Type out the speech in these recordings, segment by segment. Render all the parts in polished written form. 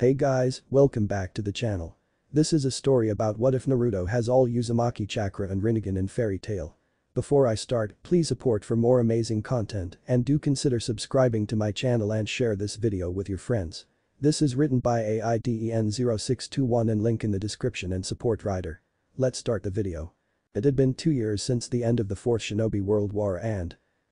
Hey guys, welcome back to the channel. This is a story about what if Naruto has all Uzumaki chakra and Rinnegan in Fairy Tail. Before I start, please support for more amazing content and do consider subscribing to my channel and share this video with your friends. This is written by AIDEN0621 and link in the description and support writer. Let's start the video. It had been 2 years since the end of the 4th Shinobi World War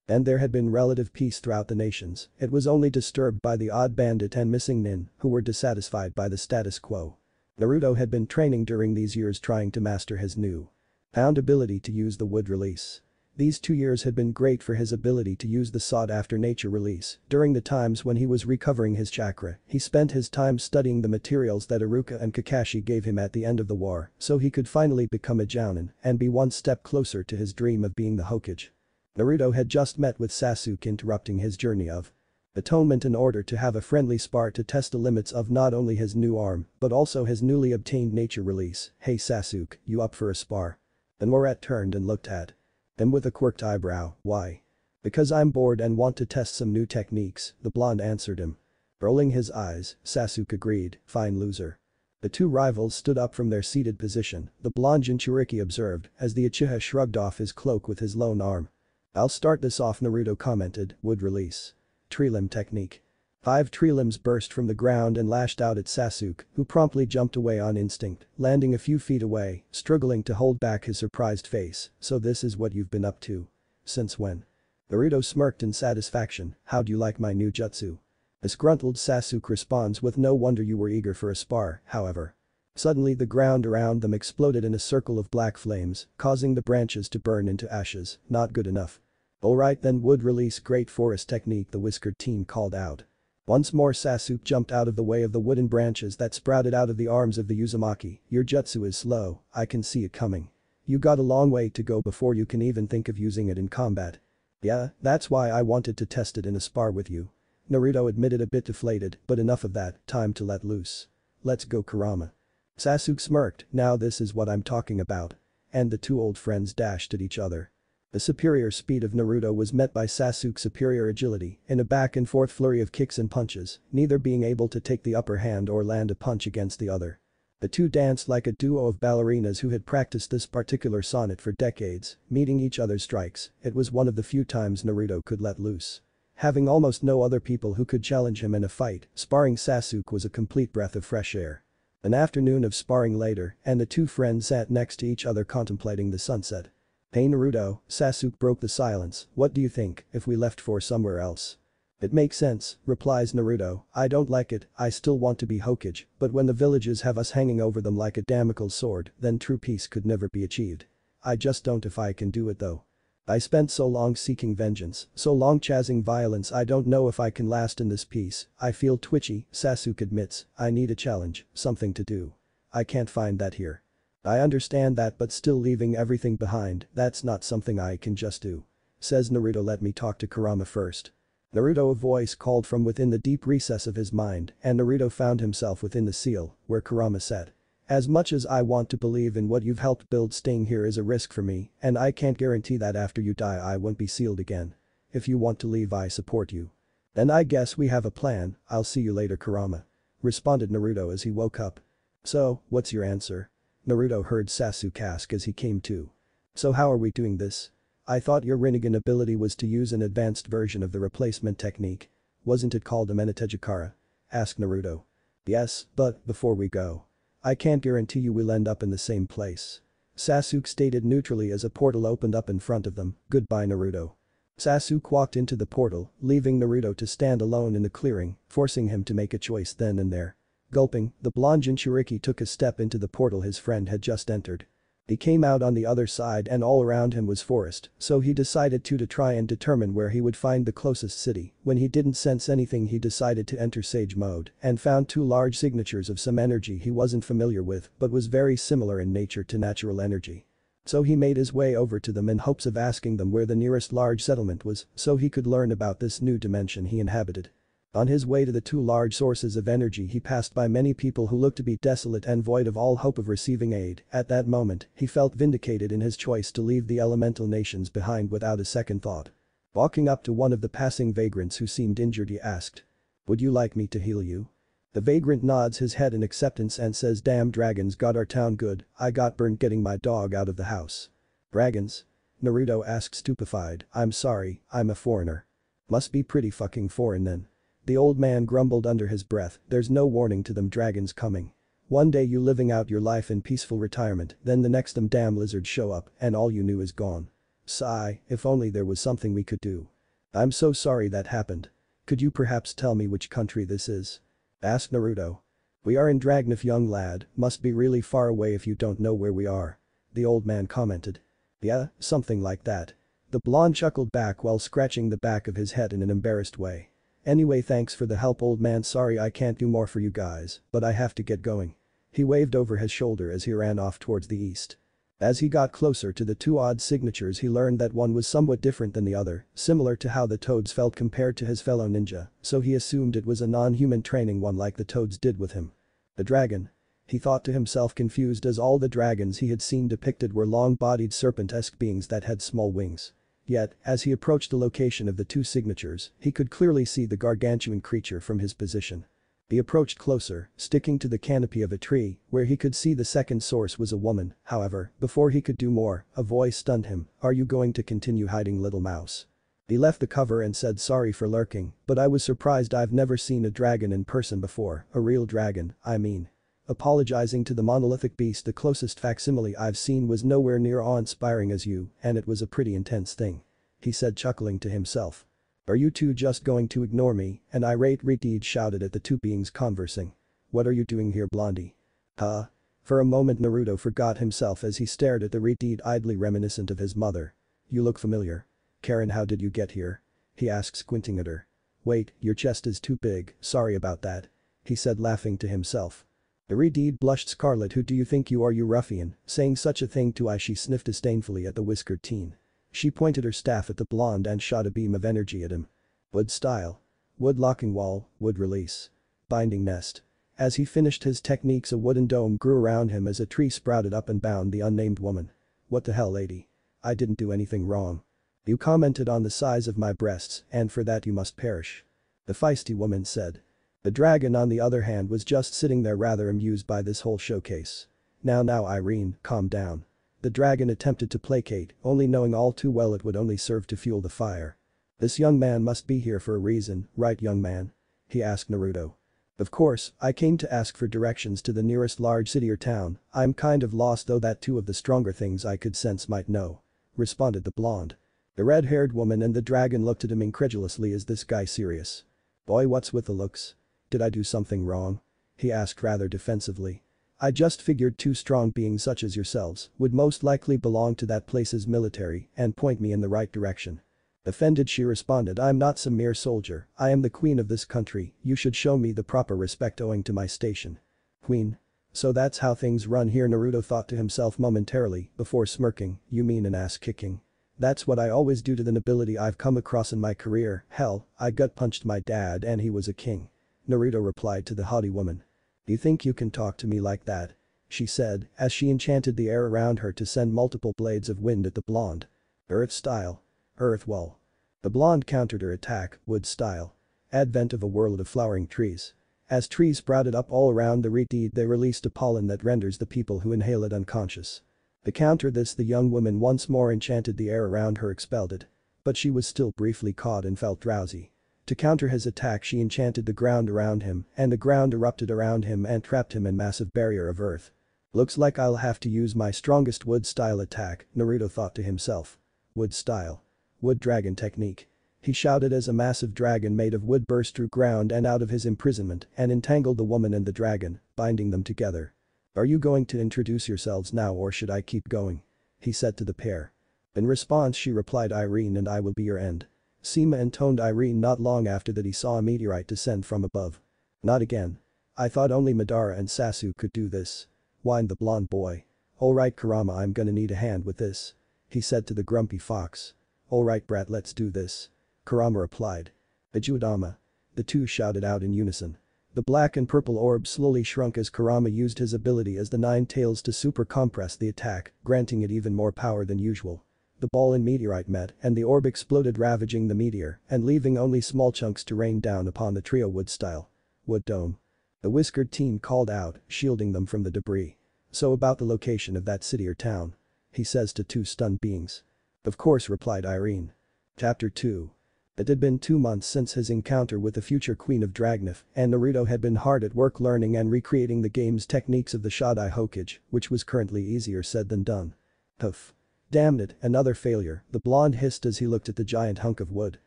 and there had been relative peace throughout the nations. It was only disturbed by the odd bandit and missing nin who were dissatisfied by the status quo. Naruto had been training during these years trying to master his newfound ability to use the wood release. These 2 years had been great for his ability to use the sought-after nature release. During the times when he was recovering his chakra, he spent his time studying the materials that Iruka and Kakashi gave him at the end of the war so he could finally become a Jounin and be one step closer to his dream of being the Hokage. Naruto had just met with Sasuke, interrupting his journey of atonement in order to have a friendly spar to test the limits of not only his new arm but also his newly obtained nature release. "Hey Sasuke, you up for a spar?" And Morat turned and looked at him with a quirked eyebrow. "Why?" "Because I'm bored and want to test some new techniques," the blonde answered him. Rolling his eyes, Sasuke agreed. "Fine, loser." The two rivals stood up from their seated position, the blonde Jinchuriki observed as the Uchiha shrugged off his cloak with his lone arm. "I'll start this off," Naruto commented. "Wood release. Tree limb technique." 5 tree limbs burst from the ground and lashed out at Sasuke, who promptly jumped away on instinct, landing a few feet away, struggling to hold back his surprised face. "So this is what you've been up to. Since when?" Naruto smirked in satisfaction. "How do you like my new jutsu?" Disgruntled Sasuke responds with, "No wonder you were eager for a spar, however." Suddenly the ground around them exploded in a circle of black flames, causing the branches to burn into ashes. "Not good enough." "Alright then, wood release great forest technique," the whiskered teen called out. Once more Sasuke jumped out of the way of the wooden branches that sprouted out of the arms of the Uzumaki. "Your jutsu is slow, I can see it coming. You got a long way to go before you can even think of using it in combat." "Yeah, that's why I wanted to test it in a spar with you," Naruto admitted, a bit deflated, "but enough of that, time to let loose. Let's go, Kurama." Sasuke smirked. "Now this is what I'm talking about." And the two old friends dashed at each other. The superior speed of Naruto was met by Sasuke's superior agility in a back and forth flurry of kicks and punches, neither being able to take the upper hand or land a punch against the other. The two danced like a duo of ballerinas who had practiced this particular sonnet for decades, meeting each other's strikes. It was one of the few times Naruto could let loose. Having almost no other people who could challenge him in a fight, sparring Sasuke was a complete breath of fresh air. An afternoon of sparring later and the two friends sat next to each other contemplating the sunset. "Hey Naruto," Sasuke broke the silence, "what do you think if we left for somewhere else?" "It makes sense," replies Naruto, "I don't like it, I still want to be Hokage, but when the villages have us hanging over them like a Damocles sword, then true peace could never be achieved. I just don't if I can do it though. I spent so long seeking vengeance, so long chasing violence, I don't know if I can last in this peace. I feel twitchy," Sasuke admits, "I need a challenge, something to do. I can't find that here." "I understand that, but still leaving everything behind, that's not something I can just do," says Naruto. "Let me talk to Kurama first." Naruto, a voice called from within the deep recess of his mind, and Naruto found himself within the seal, where Kurama sat. "As much as I want to believe in what you've helped build, staying here is a risk for me, and I can't guarantee that after you die I won't be sealed again. If you want to leave, I support you." "Then I guess we have a plan. I'll see you later, Kurama," responded Naruto as he woke up. "So, what's your answer?" Naruto heard Sasuke ask as he came to. "So how are we doing this? I thought your Rinnegan ability was to use an advanced version of the replacement technique. Wasn't it called Amenetejikara?" asked Naruto. "Yes, but before we go, I can't guarantee you we'll end up in the same place," Sasuke stated neutrally as a portal opened up in front of them. "Goodbye, Naruto." Sasuke walked into the portal, leaving Naruto to stand alone in the clearing, forcing him to make a choice then and there. Gulping, the blonde Jinchuriki took a step into the portal his friend had just entered. He came out on the other side and all around him was forest, so he decided to try and determine where he would find the closest city. When he didn't sense anything, he decided to enter sage mode and found 2 large signatures of some energy he wasn't familiar with but was very similar in nature to natural energy. So he made his way over to them in hopes of asking them where the nearest large settlement was so he could learn about this new dimension he inhabited. On his way to the 2 large sources of energy, he passed by many people who looked to be desolate and void of all hope of receiving aid. At that moment, he felt vindicated in his choice to leave the elemental nations behind without a second thought. Walking up to one of the passing vagrants who seemed injured, he asked, "Would you like me to heal you?" The vagrant nods his head in acceptance and says, "Damn, dragons got our town good. I got burned getting my dog out of the house." "Dragons?" Naruto asks stupefied. "I'm sorry, I'm a foreigner." "Must be pretty fucking foreign then," the old man grumbled under his breath. "There's no warning to them dragons coming. One day you living out your life in peaceful retirement, then the next them damn lizards show up and all you knew is gone. Sigh, if only there was something we could do. I'm so sorry that happened. Could you perhaps tell me which country this is?" asked Naruto. "We are in Dragnef, young lad, must be really far away if you don't know where we are," the old man commented. "Yeah, something like that." The blonde chuckled back while scratching the back of his head in an embarrassed way. "Anyway, thanks for the help, old man. Sorry I can't do more for you guys, but I have to get going." He waved over his shoulder as he ran off towards the east. As he got closer to the two odd signatures, he learned that one was somewhat different than the other, similar to how the toads felt compared to his fellow ninja, so he assumed it was a non-human training one like the toads did with him. The dragon, he thought to himself, confused, as all the dragons he had seen depicted were long-bodied serpent-esque beings that had small wings. Yet, as he approached the location of the two signatures, he could clearly see the gargantuan creature from his position. He approached closer, sticking to the canopy of a tree, where he could see the second source was a woman. However, before he could do more, a voice stunned him. "Are you going to continue hiding, little mouse?" He left the cover and said, "Sorry for lurking, but I was surprised. I've never seen a dragon in person before, a real dragon, I mean." Apologizing to the monolithic beast, the closest facsimile I've seen was nowhere near awe-inspiring as you, and it was a pretty intense thing, he said, chuckling to himself. "Are you two just going to ignore me?" an irate Rikichi shouted at the two beings conversing. "What are you doing here, Blondie?" "Huh?" For a moment Naruto forgot himself as he stared at the Rikichi, idly reminiscent of his mother. "You look familiar. Karen, how did you get here?" he asked, squinting at her. "Wait, your chest is too big, sorry about that," he said, laughing to himself. The Rikichi blushed scarlet. "Who do you think you are, you ruffian, saying such a thing to I?" She sniffed disdainfully at the whiskered teen. She pointed her staff at the blonde and shot a beam of energy at him. "Wood style. Wood locking wall, wood release. Binding nest." As he finished his techniques, a wooden dome grew around him as a tree sprouted up and bound the unnamed woman. "What the hell, lady? I didn't do anything wrong. You commented on the size of my breasts, and for that you must perish," the feisty woman said. The dragon, on the other hand, was just sitting there rather amused by this whole showcase. Now Irene, calm down," the dragon attempted to placate, only knowing all too well it would only serve to fuel the fire. "This young man must be here for a reason, right, young man?" he asked Naruto. "Of course, I came to ask for directions to the nearest large city or town. I'm kind of lost though, that two of the stronger things I could sense might know," responded the blonde. The red-haired woman and the dragon looked at him incredulously. "Is this guy serious? Boy, what's with the looks? Did I do something wrong?" he asked rather defensively. "I just figured two strong beings such as yourselves would most likely belong to that place's military and point me in the right direction." Offended, she responded, "I'm not some mere soldier, I am the queen of this country. You should show me the proper respect owing to my station." "Queen? So that's how things run here," Naruto thought to himself momentarily before smirking. "You mean an ass-kicking? That's what I always do to the nobility I've come across in my career. Hell, I gut-punched my dad and he was a king," Naruto replied to the haughty woman. "You think you can talk to me like that?" she said as she enchanted the air around her to send multiple blades of wind at the blonde. "Earth style. Earth wall." The blonde countered her attack, "Wood style. Advent of a world of flowering trees." As trees sprouted up all around the Rikichi, they released a pollen that renders the people who inhale it unconscious. To counter this, the young woman once more enchanted the air around her, expelled it. But she was still briefly caught and felt drowsy. To counter his attack, she enchanted the ground around him, and the ground erupted around him and trapped him in massive barrier of earth. "Looks like I'll have to use my strongest wood-style attack," Naruto thought to himself. "Wood style. Wood dragon technique," he shouted as a massive dragon made of wood burst through ground and out of his imprisonment and entangled the woman and the dragon, binding them together. "Are you going to introduce yourselves now, or should I keep going?" he said to the pair. In response, she replied, "Irene and I will be your end." "Sima," intoned Irene. Not long after that, he saw a meteorite descend from above. "Not again. I thought only Madara and Sasuke could do this," whined the blonde boy. "Alright Kurama, I'm gonna need a hand with this," he said to the grumpy fox. "Alright brat, let's do this," Kurama replied. "Ajudama," the two shouted out in unison. The black and purple orb slowly shrunk as Kurama used his ability as the Nine Tails to super compress the attack, granting it even more power than usual. The ball and meteorite met and the orb exploded, ravaging the meteor and leaving only small chunks to rain down upon the trio. "Wood style. Wood dome. A whiskered teen called out, shielding them from the debris. "So about the location of that city or town," he says to two stunned beings. "Of course," replied Irene. Chapter 2. It had been 2 months since his encounter with the future queen of Dragnef, and Naruto had been hard at work learning and recreating the game's techniques of the Shodai Hokage, which was currently easier said than done. "Huff. Damn it, another failure," the blonde hissed as he looked at the giant hunk of wood.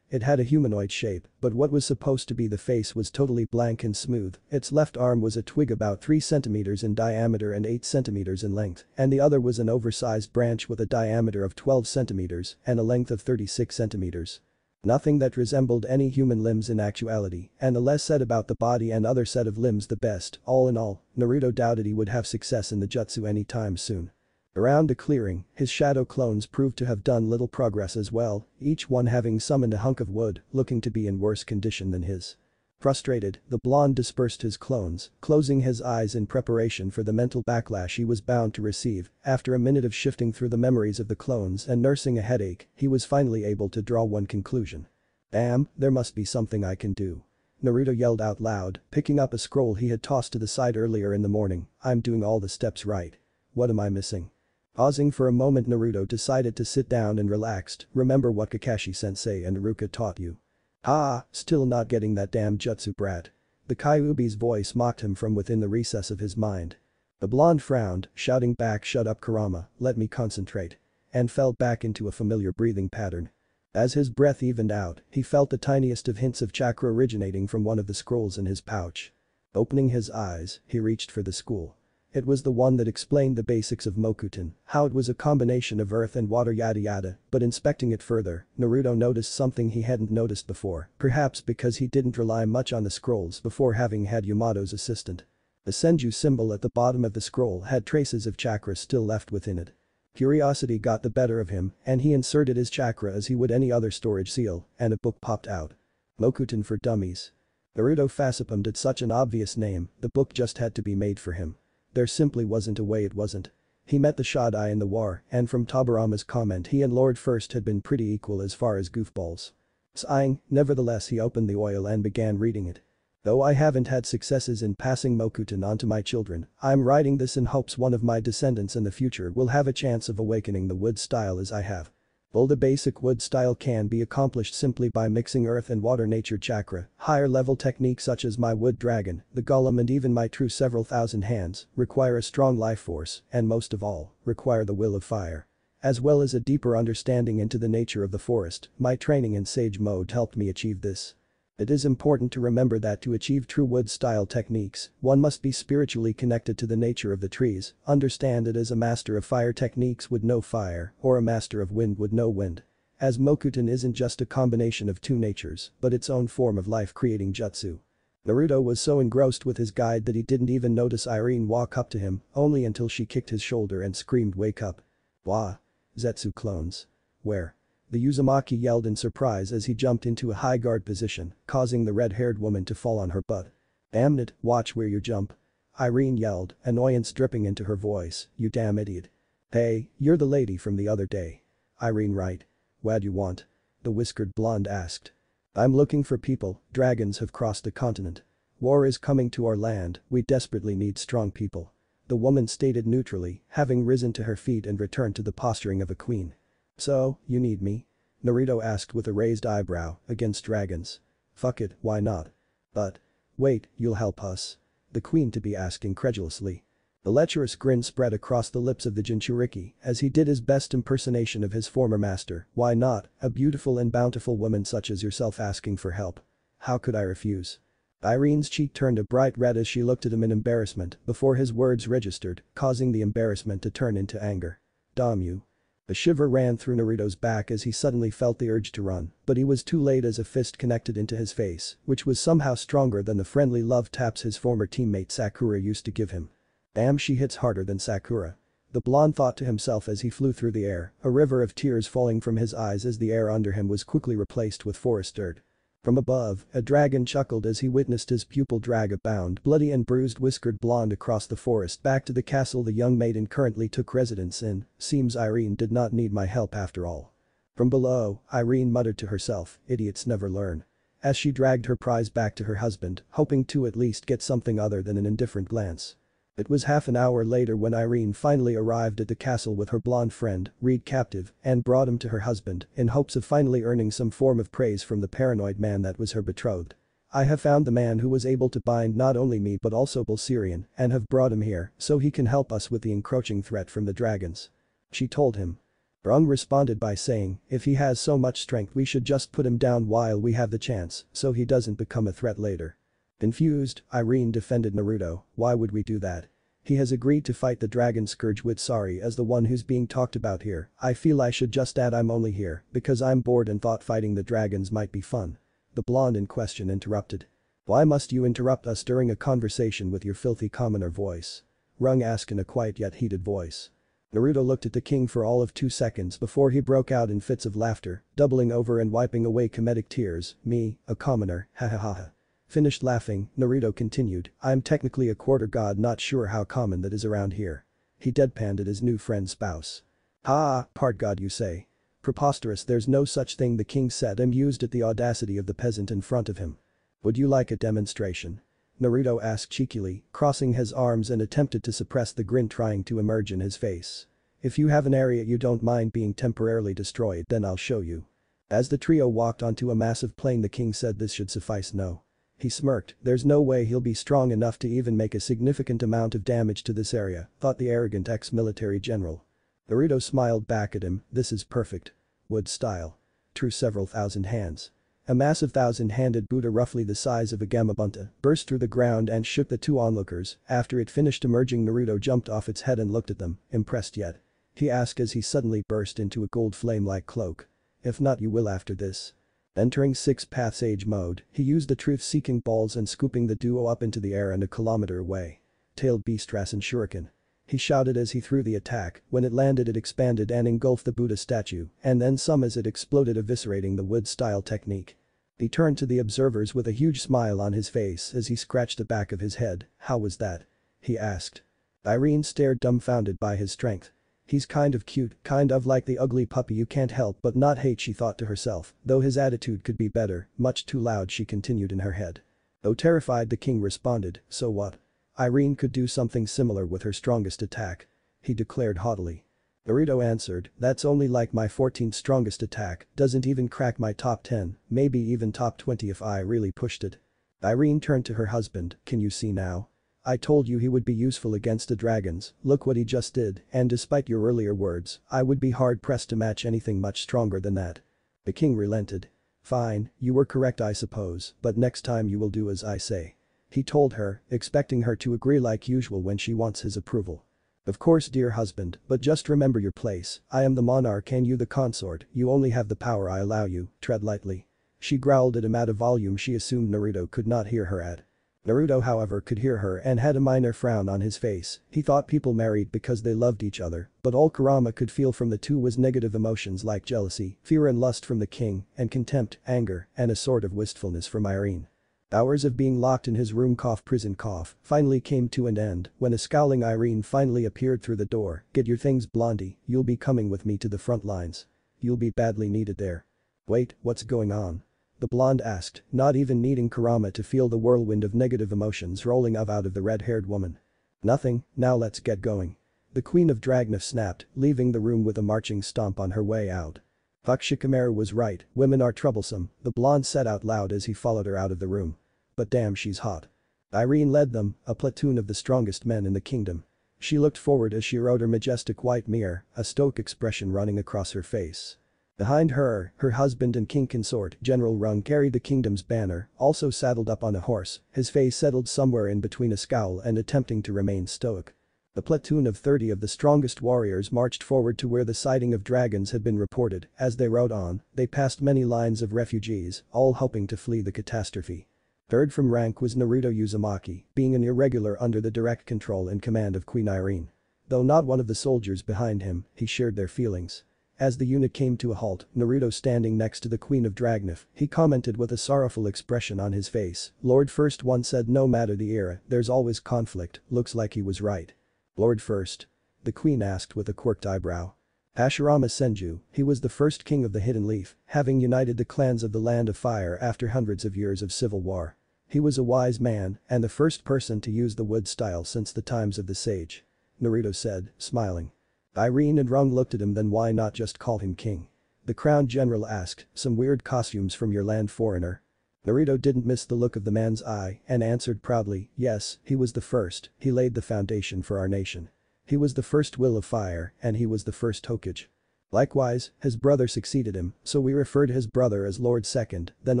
It had a humanoid shape, but what was supposed to be the face was totally blank and smooth. Its left arm was a twig about 3 centimeters in diameter and 8 centimeters in length, and the other was an oversized branch with a diameter of 12 centimeters and a length of 36 centimeters. Nothing that resembled any human limbs in actuality, and the less said about the body and other set of limbs the best. All in all, Naruto doubted he would have success in the jutsu anytime soon. Around the clearing, his shadow clones proved to have done little progress as well, each one having summoned a hunk of wood, looking to be in worse condition than his. Frustrated, the blonde dispersed his clones, closing his eyes in preparation for the mental backlash he was bound to receive. After a minute of shifting through the memories of the clones and nursing a headache, he was finally able to draw one conclusion. "Damn, there must be something I can do," Naruto yelled out loud, picking up a scroll he had tossed to the side earlier in the morning. "I'm doing all the steps right. What am I missing?" Pausing for a moment, Naruto decided to sit down and relaxed. "Remember what Kakashi-sensei and Iruka taught you." "Ah, still not getting that damn jutsu, brat," the Kyuubi's voice mocked him from within the recess of his mind. The blonde frowned, shouting back, "Shut up, Kurama, let me concentrate," and fell back into a familiar breathing pattern. As his breath evened out, he felt the tiniest of hints of chakra originating from one of the scrolls in his pouch. Opening his eyes, he reached for the scroll. It was the one that explained the basics of Mokuton, how it was a combination of earth and water, yada yada, but inspecting it further, Naruto noticed something he hadn't noticed before, perhaps because he didn't rely much on the scrolls before having had Yamato's assistant. The Senju symbol at the bottom of the scroll had traces of chakra still left within it. Curiosity got the better of him, and he inserted his chakra as he would any other storage seal, and a book popped out. Mokuton for Dummies. Naruto facepalmed at such an obvious name, the book just had to be made for him. There simply wasn't a way it wasn't. He met the Shodai in the war, and from Tabarama's comment, he and Lord First had been pretty equal as far as goofballs. Sighing, nevertheless, he opened the oil and began reading it. "Though I haven't had successes in passing Mokuton on to my children, I'm writing this in hopes one of my descendants in the future will have a chance of awakening the wood style as I have. Well, the basic wood style can be accomplished simply by mixing earth and water nature chakra. Higher level techniques such as my wood dragon, the golem, and even my true several thousand hands require a strong life force and, most of all, require the will of fire. As well as a deeper understanding into the nature of the forest, my training in sage mode helped me achieve this. It is important to remember that to achieve true wood-style techniques, one must be spiritually connected to the nature of the trees, understand it as a master of fire techniques would know fire, or a master of wind would know wind. As Mokuton isn't just a combination of two natures, but its own form of life-creating jutsu." Naruto was so engrossed with his guide that he didn't even notice Irene walk up to him, only until she kicked his shoulder and screamed, "Wake up. Wah. Zetsu clones. Where?" the Uzumaki yelled in surprise as he jumped into a high guard position, causing the red-haired woman to fall on her butt. "Damn it, watch where you jump," Irene yelled, annoyance dripping into her voice, "You damn idiot." "Hey, you're the lady from the other day. Irene, right? What do you want?" the whiskered blonde asked. "I'm looking for people. Dragons have crossed the continent. War is coming to our land. We desperately need strong people," the woman stated neutrally, having risen to her feet and returned to the posturing of a queen. "So, you need me?" Naruto asked with a raised eyebrow. "Against dragons?" "Fuck it, why not?" "But. Wait, you'll help us?" the queen-to-be asked incredulously. The lecherous grin spread across the lips of the Jinchuriki as he did his best impersonation of his former master. "Why not? A beautiful and bountiful woman such as yourself asking for help. How could I refuse?" Irene's cheek turned a bright red as she looked at him in embarrassment before his words registered, causing the embarrassment to turn into anger. "Damn you." A shiver ran through Naruto's back as he suddenly felt the urge to run, but he was too late as a fist connected into his face, which was somehow stronger than the friendly love taps his former teammate Sakura used to give him. "Damn, she hits harder than Sakura," the blonde thought to himself as he flew through the air, a river of tears falling from his eyes as the air under him was quickly replaced with forest dirt. From above, a dragon chuckled as he witnessed his pupil drag a bound, bloody and bruised whiskered blonde across the forest back to the castle the young maiden currently took residence in. "Seems Irene did not need my help after all." From below, Irene muttered to herself, "Idiots never learn." as she dragged her prize back to her husband, hoping to at least get something other than an indifferent glance. It was half an hour later when Irene finally arrived at the castle with her blonde friend, Reed captive, and brought him to her husband in hopes of finally earning some form of praise from the paranoid man that was her betrothed. "I have found the man who was able to bind not only me but also Bilzerion and have brought him here so he can help us with the encroaching threat from the dragons," she told him. Brung responded by saying, "If he has so much strength we should just put him down while we have the chance so he doesn't become a threat later." Confused, Irene defended Naruto, "Why would we do that? He has agreed to fight the dragon scourge with Sari as the one who's being talked about here. I feel I should just add I'm only here because I'm bored and thought fighting the dragons might be fun." The blonde in question interrupted. "Why must you interrupt us during a conversation with your filthy commoner voice?" Brung asked in a quiet yet heated voice. Naruto looked at the king for all of 2 seconds before he broke out in fits of laughter, doubling over and wiping away comedic tears. "Me, a commoner, ha ha ha ha." Finished laughing, Naruto continued, "I'm technically a quarter god, not sure how common that is around here." He deadpanned at his new friend's spouse. "Ha, part god you say? Preposterous, there's no such thing," the king said, amused at the audacity of the peasant in front of him. "Would you like a demonstration?" Naruto asked cheekily, crossing his arms and attempted to suppress the grin trying to emerge in his face. "If you have an area you don't mind being temporarily destroyed, then I'll show you." As the trio walked onto a massive plain, the king said this should suffice. "No." He smirked. "There's no way he'll be strong enough to even make a significant amount of damage to this area," thought the arrogant ex-military general. Naruto smiled back at him. "This is perfect. Wood style. True several thousand hands." A massive thousand-handed Buddha roughly the size of a gamabunta burst through the ground and shook the two onlookers. After it finished emerging, Naruto jumped off its head and looked at them, impressed yet. He asked as he suddenly burst into a gold flame-like cloak. "If not, you will after this." Entering Six Paths Age mode, he used the truth-seeking balls and scooping the duo up into the air and a kilometer away. Tailed Beast Rasen Shuriken. He shouted as he threw the attack. When it landed, it expanded and engulfed the Buddha statue, and then some as it exploded, eviscerating the wood-style technique. He turned to the observers with a huge smile on his face as he scratched the back of his head. "How was that?" he asked. Irene stared dumbfounded by his strength. "He's kind of cute, kind of like the ugly puppy you can't help but not hate," she thought to herself, though his attitude could be better. "Much too loud," she continued in her head. Though terrified, the king responded, "So what?" Irene could do something similar with her strongest attack, he declared haughtily. Naruto answered, "That's only like my 14th strongest attack, doesn't even crack my top 10, maybe even top 20 if I really pushed it." Irene turned to her husband, "Can you see now? I told you he would be useful against the dragons, look what he just did, and despite your earlier words, I would be hard-pressed to match anything much stronger than that." The king relented. "Fine, you were correct I suppose, but next time you will do as I say," he told her, expecting her to agree like usual when she wants his approval. "Of course dear husband, but just remember your place, I am the monarch and you the consort, you only have the power I allow you, tread lightly." She growled at him at a volume she assumed Naruto could not hear her at. Naruto however could hear her and had a minor frown on his face. He thought people married because they loved each other, but all Kurama could feel from the two was negative emotions like jealousy, fear and lust from the king, and contempt, anger, and a sort of wistfulness from Irene. Hours of being locked in his room prison finally came to an end when a scowling Irene finally appeared through the door. "Get your things Blondie, you'll be coming with me to the front lines. You'll be badly needed there." "Wait, what's going on?" the blonde asked, not even needing Kurama to feel the whirlwind of negative emotions rolling out of the red-haired woman. "Nothing, now let's get going." The Queen of Dragnof snapped, leaving the room with a marching stomp on her way out. "Fuck, Shikamaru was right, women are troublesome," the blonde said out loud as he followed her out of the room. "But damn, she's hot." Irene led them, a platoon of the strongest men in the kingdom. She looked forward as she rode her majestic white mare, a stoic expression running across her face. Behind her, her husband and king consort, General Rung, carried the kingdom's banner, also saddled up on a horse, his face settled somewhere in between a scowl and attempting to remain stoic. The platoon of 30 of the strongest warriors marched forward to where the sighting of dragons had been reported. As they rode on, they passed many lines of refugees, all hoping to flee the catastrophe. Third from rank was Naruto Uzumaki, being an irregular under the direct control and command of Queen Irene. Though not one of the soldiers behind him, he shared their feelings. As the unit came to a halt, Naruto standing next to the Queen of Dragnof, he commented with a sorrowful expression on his face. "Lord First One said no matter the era, there's always conflict, looks like he was right." "Lord First?" the queen asked with a quirked eyebrow. Ashurama Senju, he was the first king of the Hidden Leaf, having united the clans of the Land of Fire after hundreds of years of civil war. He was a wise man and the first person to use the wood style since the times of the sage. Naruto said, smiling. Irene and Rung looked at him, then why not just call him king? The crown general asked, some weird costumes from your land, foreigner? Naruto didn't miss the look of the man's eye and answered proudly, yes, he was the first, he laid the foundation for our nation. He was the first will of fire and he was the first Hokage. Likewise, his brother succeeded him, so we referred his brother as Lord Second, then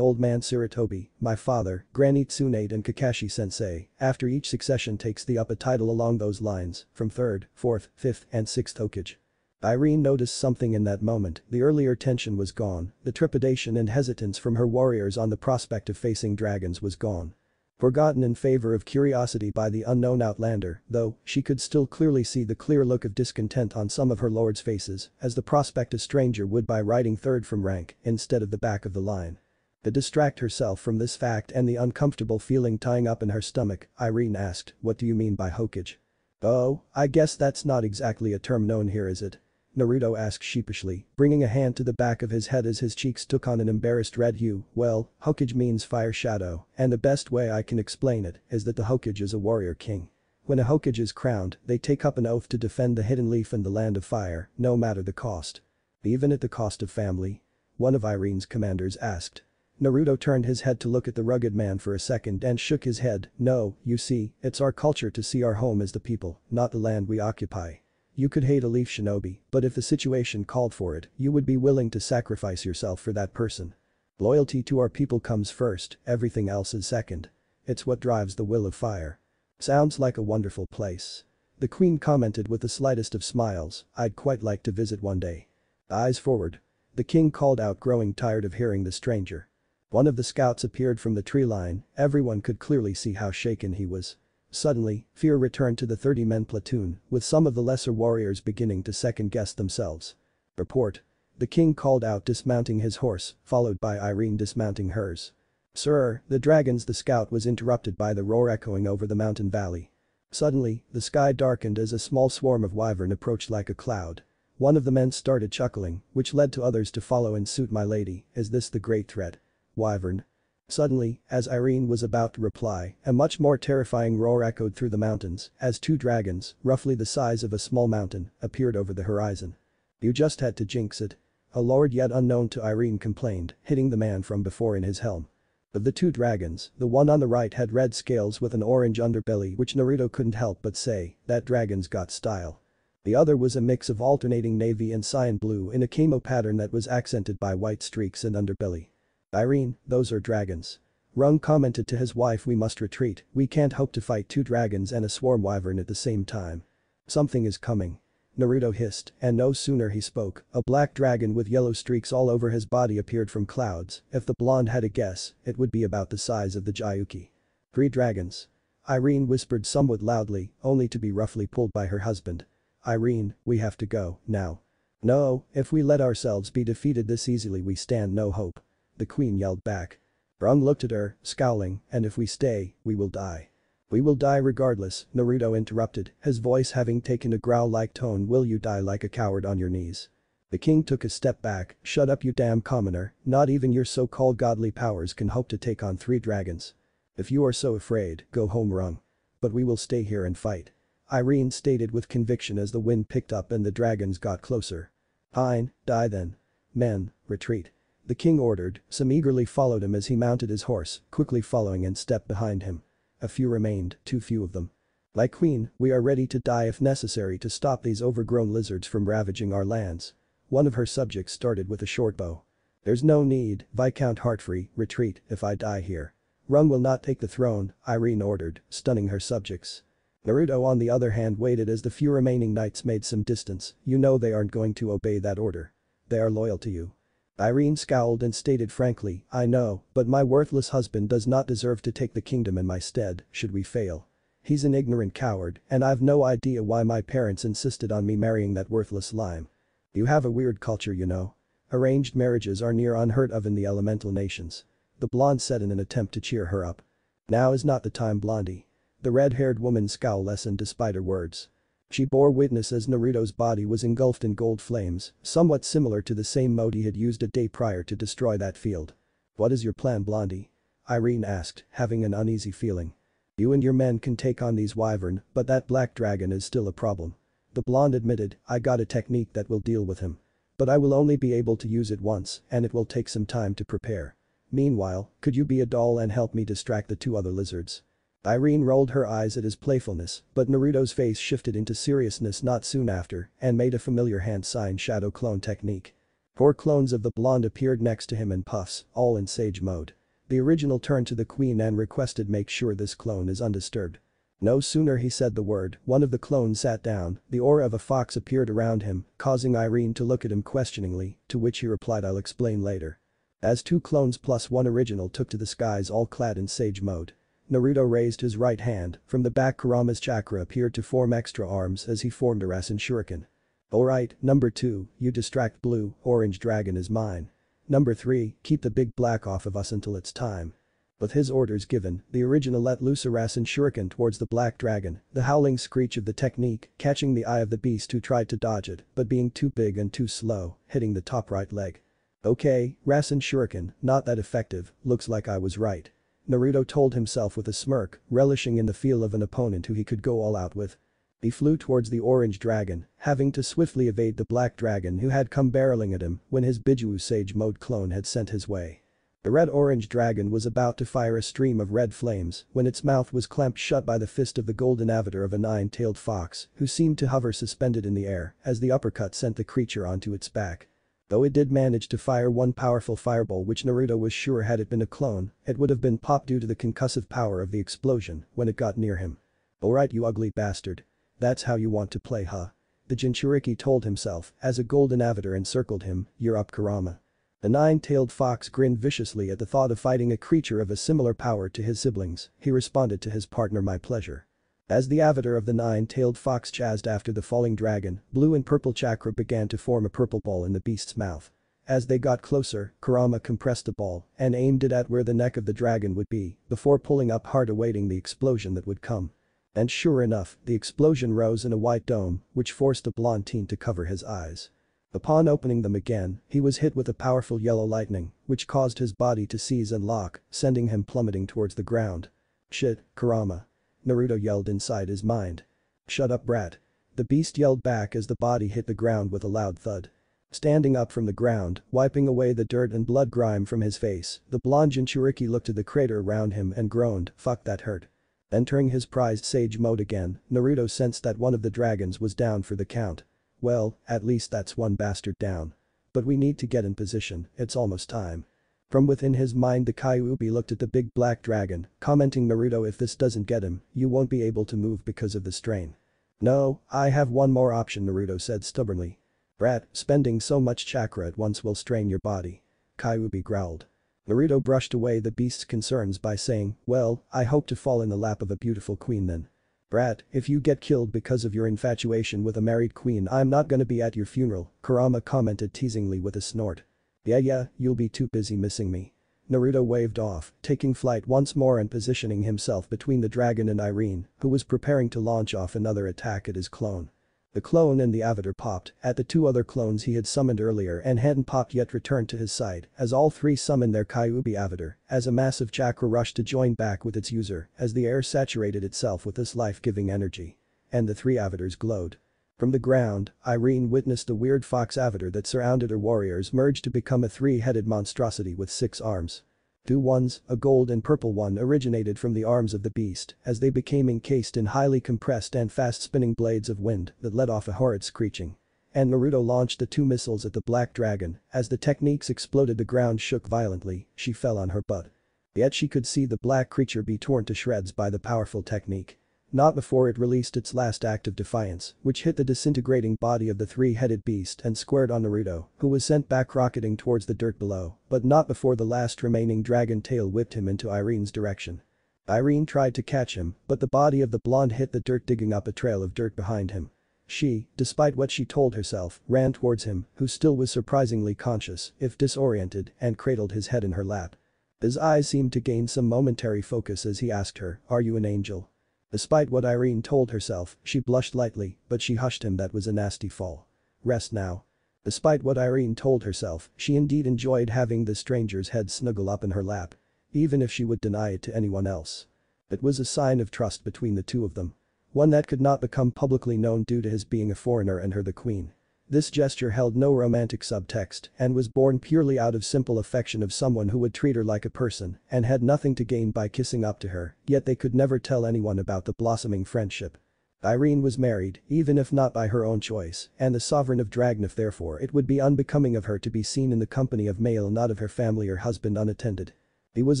Old Man Sarutobi, my father, Granny Tsunade and Kakashi Sensei, after each succession takes the up a title along those lines, from 3rd, 4th, 5th and 6th Hokage. Irene noticed something in that moment, the earlier tension was gone, the trepidation and hesitance from her warriors on the prospect of facing dragons was gone. Forgotten in favor of curiosity by the unknown outlander, though, she could still clearly see the clear look of discontent on some of her lords' faces, as the prospect a stranger would by riding third from rank instead of the back of the line. To distract herself from this fact and the uncomfortable feeling tying up in her stomach, Irene asked, what do you mean by Hokage? Oh, I guess that's not exactly a term known here, is it? Naruto asked sheepishly, bringing a hand to the back of his head as his cheeks took on an embarrassed red hue. Well, Hokage means fire shadow, and the best way I can explain it is that the Hokage is a warrior king. When a Hokage is crowned, they take up an oath to defend the Hidden Leaf and the Land of Fire, no matter the cost. Even at the cost of family? One of Irene's commanders asked. Naruto turned his head to look at the rugged man for a second and shook his head. No, you see, it's our culture to see our home as the people, not the land we occupy. You could hate a leaf shinobi, but if the situation called for it, you would be willing to sacrifice yourself for that person. Loyalty to our people comes first, everything else is second. It's what drives the will of fire. Sounds like a wonderful place. The queen commented with the slightest of smiles, I'd quite like to visit one day. Eyes forward. The king called out, growing tired of hearing the stranger. One of the scouts appeared from the tree line, everyone could clearly see how shaken he was. Suddenly, fear returned to the 30-man platoon, with some of the lesser warriors beginning to second-guess themselves. Report. The king called out, dismounting his horse, followed by Irene dismounting hers. Sir, the dragons. The scout was interrupted by the roar echoing over the mountain valley. Suddenly, the sky darkened as a small swarm of wyvern approached like a cloud. One of the men started chuckling, which led to others to follow in suit. My lady, is this the great threat? Wyvern. Suddenly, as Irene was about to reply, a much more terrifying roar echoed through the mountains as two dragons, roughly the size of a small mountain, appeared over the horizon. You just had to jinx it. A lord yet unknown to Irene complained, hitting the man from before in his helm. Of the two dragons, the one on the right had red scales with an orange underbelly, which Naruto couldn't help but say, that dragon's got style. The other was a mix of alternating navy and cyan blue in a camo pattern that was accented by white streaks and underbelly. Irene, those are dragons. Rung commented to his wife, we must retreat, we can't hope to fight two dragons and a swarm wyvern at the same time. Something is coming. Naruto hissed, and no sooner he spoke, a black dragon with yellow streaks all over his body appeared from clouds. If the blonde had a guess, it would be about the size of the Jayuki. Three dragons. Irene whispered somewhat loudly, only to be roughly pulled by her husband. Irene, we have to go, now. No, if we let ourselves be defeated this easily we stand no hope. The queen yelled back. Rung looked at her, scowling, and if we stay, we will die. We will die regardless, Naruto interrupted, his voice having taken a growl-like tone. Will you die like a coward on your knees? The king took a step back. Shut up, you damn commoner, not even your so-called godly powers can hope to take on three dragons. If you are so afraid, go home, Rung. But we will stay here and fight. Irene stated with conviction as the wind picked up and the dragons got closer. Fine, die then. Men, retreat. The king ordered, some eagerly followed him as he mounted his horse, quickly following in step behind him. A few remained, too few of them. Like queen, we are ready to die if necessary to stop these overgrown lizards from ravaging our lands. One of her subjects started with a short bow. There's no need, Viscount Heartfree, retreat, if I die here. Rung will not take the throne, Irene ordered, stunning her subjects. Naruto on the other hand waited as the few remaining knights made some distance. You know they aren't going to obey that order. They are loyal to you. Irene scowled and stated frankly, I know, but my worthless husband does not deserve to take the kingdom in my stead, should we fail. He's an ignorant coward and I've no idea why my parents insisted on me marrying that worthless lime. You have a weird culture, you know. Arranged marriages are near unheard of in the elemental nations. The blonde said in an attempt to cheer her up. Now is not the time, Blondie. The red-haired woman's scowl lessened despite her words. She bore witness as Naruto's body was engulfed in gold flames, somewhat similar to the same mode he had used a day prior to destroy that field. "What is your plan, Blondie?" Irene asked, having an uneasy feeling. "You and your men can take on these wyvern, but that black dragon is still a problem," the blonde admitted. "I got a technique that will deal with him. But I will only be able to use it once and it will take some time to prepare. Meanwhile, could you be a doll and help me distract the two other lizards?" Irene rolled her eyes at his playfulness, but Naruto's face shifted into seriousness not soon after and made a familiar hand sign shadow clone technique. Four clones of the blonde appeared next to him in puffs, all in sage mode. The original turned to the queen and requested make sure this clone is undisturbed. No sooner he said the word, one of the clones sat down, the aura of a fox appeared around him, causing Irene to look at him questioningly, to which he replied, "I'll explain later." As two clones plus one original took to the skies all clad in sage mode, Naruto raised his right hand, from the back Kurama's chakra appeared to form extra arms as he formed a Rasen Shuriken. "Alright, number 2, you distract blue, orange dragon is mine. Number 3, keep the big black off of us until it's time." With his orders given, the original let loose a Rasen Shuriken towards the black dragon, the howling screech of the technique catching the eye of the beast who tried to dodge it, but being too big and too slow, hitting the top right leg. "Okay, Rasen Shuriken, not that effective, looks like I was right," Naruto told himself with a smirk, relishing in the feel of an opponent who he could go all out with. He flew towards the orange dragon, having to swiftly evade the black dragon who had come barreling at him when his Bijuu Sage Mode clone had sent his way. The red-orange dragon was about to fire a stream of red flames when its mouth was clamped shut by the fist of the golden avatar of a nine-tailed fox who seemed to hover suspended in the air as the uppercut sent the creature onto its back. Though it did manage to fire one powerful fireball which Naruto was sure had it been a clone, it would have been popped due to the concussive power of the explosion when it got near him. "Alright, you ugly bastard. That's how you want to play, huh?" the Jinchuriki told himself as a golden avatar encircled him. "You're up, Kurama." The nine-tailed fox grinned viciously at the thought of fighting a creature of a similar power to his siblings. He responded to his partner, "My pleasure." As the avatar of the nine-tailed fox chased after the falling dragon, blue and purple chakra began to form a purple ball in the beast's mouth. As they got closer, Kurama compressed the ball and aimed it at where the neck of the dragon would be before pulling up hard, awaiting the explosion that would come. And sure enough, the explosion rose in a white dome, which forced the blonde teen to cover his eyes. Upon opening them again, he was hit with a powerful yellow lightning, which caused his body to seize and lock, sending him plummeting towards the ground. "Shit, Kurama," Naruto yelled inside his mind. "Shut up, brat," the beast yelled back as the body hit the ground with a loud thud. Standing up from the ground, wiping away the dirt and blood grime from his face, the blonde Jinchuriki looked at the crater around him and groaned, "Fuck, that hurt." Entering his prized sage mode again, Naruto sensed that one of the dragons was down for the count. "Well, at least that's one bastard down. But we need to get in position, it's almost time." From within his mind, the Kyuubi looked at the big black dragon, commenting, "Naruto, if this doesn't get him, you won't be able to move because of the strain." "No, I have one more option," Naruto said stubbornly. "Brat, spending so much chakra at once will strain your body," Kyuubi growled. Naruto brushed away the beast's concerns by saying, "Well, I hope to fall in the lap of a beautiful queen then." "Brat, if you get killed because of your infatuation with a married queen, I'm not gonna be at your funeral," Kurama commented teasingly with a snort. Yeah, you'll be too busy missing me." Naruto waved off, taking flight once more and positioning himself between the dragon and Irene, who was preparing to launch off another attack at his clone. The clone and the avatar popped at the two other clones he had summoned earlier and hadn't popped yet returned to his side as all three summoned their Kyuubi avatar as a massive chakra rushed to join back with its user as the air saturated itself with this life-giving energy. And the three avatars glowed. From the ground, Irene witnessed the weird fox avatar that surrounded her warriors merge to become a three-headed monstrosity with 6 arms. Two ones, a gold and purple one, originated from the arms of the beast as they became encased in highly compressed and fast-spinning blades of wind that let off a horrid screeching. And Naruto launched the two missiles at the black dragon. As the techniques exploded, the ground shook violently. She fell on her butt. Yet she could see the black creature be torn to shreds by the powerful technique. Not before it released its last act of defiance, which hit the disintegrating body of the three-headed beast and squared on Naruto, who was sent back rocketing towards the dirt below, but not before the last remaining dragon tail whipped him into Irene's direction. Irene tried to catch him, but the body of the blonde hit the dirt, digging up a trail of dirt behind him. She, despite what she told herself, ran towards him, who still was surprisingly conscious, if disoriented, and cradled his head in her lap. His eyes seemed to gain some momentary focus as he asked her, "Are you an angel?" Despite what Irene told herself, she blushed lightly, but she hushed him. That was a nasty fall. Rest now. Despite what Irene told herself, she indeed enjoyed having the stranger's head snuggle up in her lap. Even if she would deny it to anyone else. It was a sign of trust between the two of them. One that could not become publicly known due to his being a foreigner and her the queen. This gesture held no romantic subtext and was born purely out of simple affection of someone who would treat her like a person and had nothing to gain by kissing up to her, yet they could never tell anyone about the blossoming friendship. Irene was married, even if not by her own choice, and the sovereign of Dragnev, therefore it would be unbecoming of her to be seen in the company of male not of her family or husband unattended. He was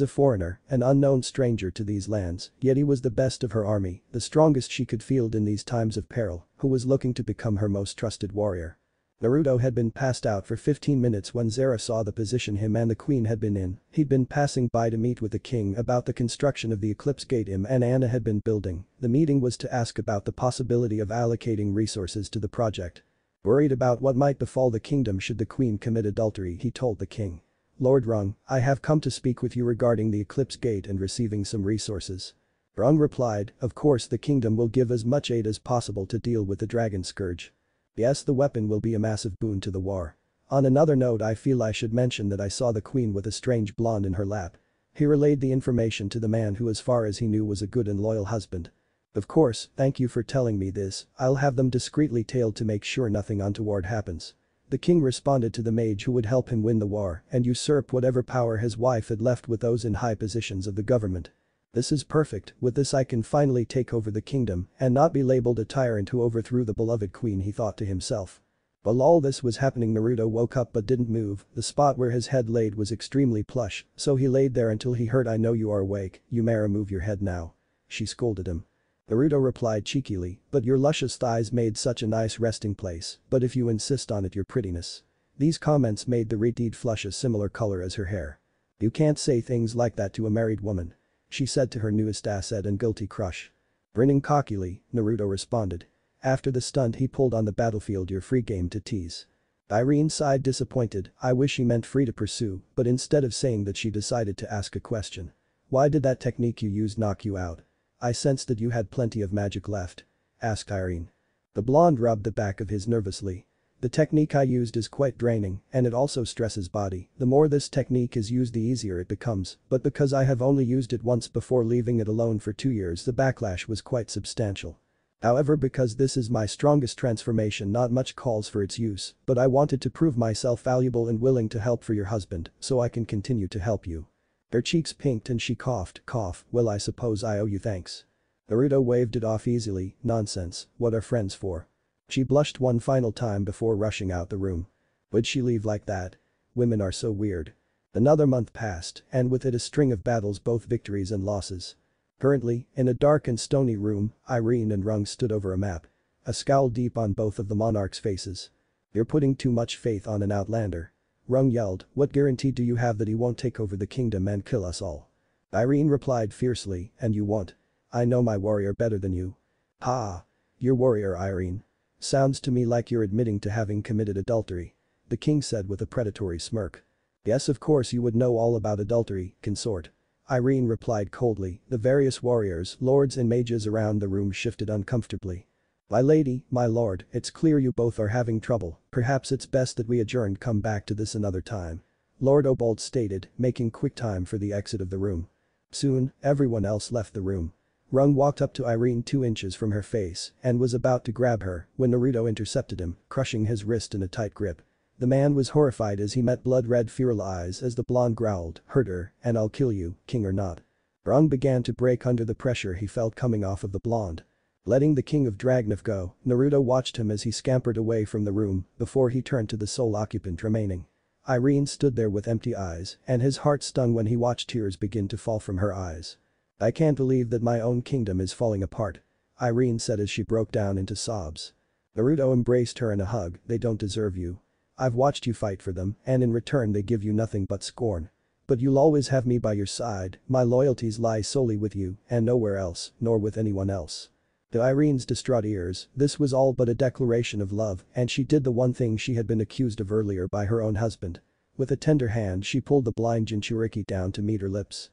a foreigner, an unknown stranger to these lands, yet he was the best of her army, the strongest she could field in these times of peril, who was looking to become her most trusted warrior. Naruto had been passed out for 15 minutes when Zara saw the position him and the queen had been in. He'd been passing by to meet with the king about the construction of the Eclipse Gate him and Anna had been building. The meeting was to ask about the possibility of allocating resources to the project. Worried about what might befall the kingdom should the queen commit adultery, he told the king. Lord Rung, I have come to speak with you regarding the Eclipse Gate and receiving some resources. Rung replied, of course the kingdom will give as much aid as possible to deal with the Dragon Scourge. Yes, the weapon will be a massive boon to the war. On another note, I feel I should mention that I saw the queen with a strange blonde in her lap. He relayed the information to the man who as far as he knew was a good and loyal husband. Of course, thank you for telling me this, I'll have them discreetly tailed to make sure nothing untoward happens. The king responded to the mage who would help him win the war and usurp whatever power his wife had left with those in high positions of the government. This is perfect, with this I can finally take over the kingdom and not be labeled a tyrant who overthrew the beloved queen, he thought to himself. While all this was happening, Naruto woke up but didn't move. The spot where his head laid was extremely plush, so he laid there until he heard, I know you are awake, Yumera, move your head now. She scolded him. Naruto replied cheekily, but your luscious thighs made such a nice resting place, but if you insist on it, your prettiness. These comments made the Redeed flush a similar color as her hair. You can't say things like that to a married woman, she said to her newest asset and guilty crush. Grinning cockily, Naruto responded. After the stunt he pulled on the battlefield, your free game to tease. Irene sighed disappointed. I wish he meant free to pursue, but instead of saying that she decided to ask a question. Why did that technique you used knock you out? I sensed that you had plenty of magic left, asked Irene. The blonde rubbed the back of his nervously. The technique I used is quite draining and it also stresses body. The more this technique is used the easier it becomes, but because I have only used it once before leaving it alone for 2 years, the backlash was quite substantial. However, because this is my strongest transformation, not much calls for its use, but I wanted to prove myself valuable and willing to help for your husband, so I can continue to help you. Her cheeks pinked and she coughed. Well, I suppose I owe you thanks. Naruto waved it off easily. Nonsense, what are friends for? She blushed one final time before rushing out the room. Would she leave like that? Women are so weird. Another month passed, and with it a string of battles, both victories and losses. Currently, in a dark and stony room, Irene and Rung stood over a map. A scowl deep on both of the monarchs' faces. You're putting too much faith on an outlander, Rung yelled. What guarantee do you have that he won't take over the kingdom and kill us all? Irene replied fiercely, and you won't. I know my warrior better than you. Ha! Your warrior, Irene. Sounds to me like you're admitting to having committed adultery, the king said with a predatory smirk. Yes, of course you would know all about adultery, consort, Irene replied coldly. The various warriors, lords and mages around the room shifted uncomfortably. My lady, my lord, it's clear you both are having trouble, perhaps it's best that we adjourn, come back to this another time, Lord Obald stated, making quick time for the exit of the room. Soon, everyone else left the room. Rung walked up to Irene 2 inches from her face and was about to grab her when Naruto intercepted him, crushing his wrist in a tight grip. The man was horrified as he met blood-red feral eyes as the blonde growled, hurt her, and I'll kill you, king or not. Rung began to break under the pressure he felt coming off of the blonde. Letting the king of Dragnev go, Naruto watched him as he scampered away from the room before he turned to the sole occupant remaining. Irene stood there with empty eyes and his heart stung when he watched tears begin to fall from her eyes. I can't believe that my own kingdom is falling apart, Irene said as she broke down into sobs. Naruto embraced her in a hug. They don't deserve you. I've watched you fight for them and in return they give you nothing but scorn. But you'll always have me by your side, my loyalties lie solely with you and nowhere else, nor with anyone else. To Irene's distraught ears, this was all but a declaration of love, and she did the one thing she had been accused of earlier by her own husband. With a tender hand she pulled the blind Jinchuriki down to meet her lips.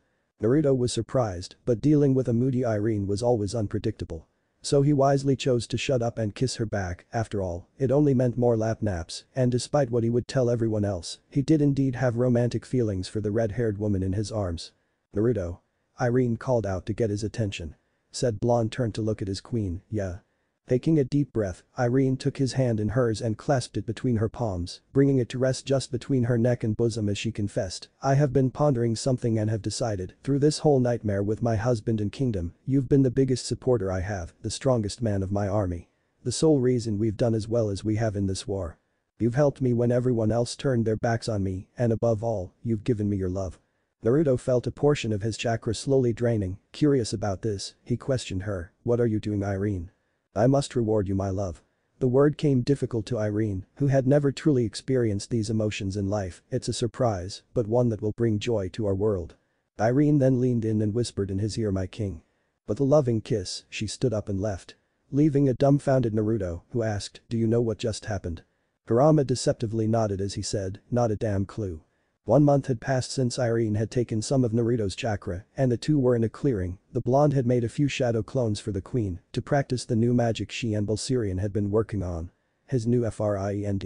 Naruto was surprised, but dealing with a moody Irene was always unpredictable. So he wisely chose to shut up and kiss her back. After all, it only meant more lap naps, and despite what he would tell everyone else, he did indeed have romantic feelings for the red-haired woman in his arms. "Naruto," Irene called out to get his attention. Said blonde turned to look at his queen. "Yeah." Taking a deep breath, Irene took his hand in hers and clasped it between her palms, bringing it to rest just between her neck and bosom as she confessed, "I have been pondering something and have decided, through this whole nightmare with my husband and kingdom, you've been the biggest supporter I have, the strongest man of my army. The sole reason we've done as well as we have in this war. You've helped me when everyone else turned their backs on me, and above all, you've given me your love." Naruto felt a portion of his chakra slowly draining. Curious about this, he questioned her, "What are you doing, Irene?" "I must reward you, my love." The word came difficult to Irene, who had never truly experienced these emotions in life. "It's a surprise, but one that will bring joy to our world." Irene then leaned in and whispered in his ear, "My king." With a loving kiss, she stood up and left, leaving a dumbfounded Naruto, who asked, "Do you know what just happened?" Kurama deceptively nodded as he said, "Not a damn clue." 1 month had passed since Irene had taken some of Naruto's chakra, and the two were in a clearing. The blonde had made a few shadow clones for the queen to practice the new magic she and Bulsirion had been working on. His new friend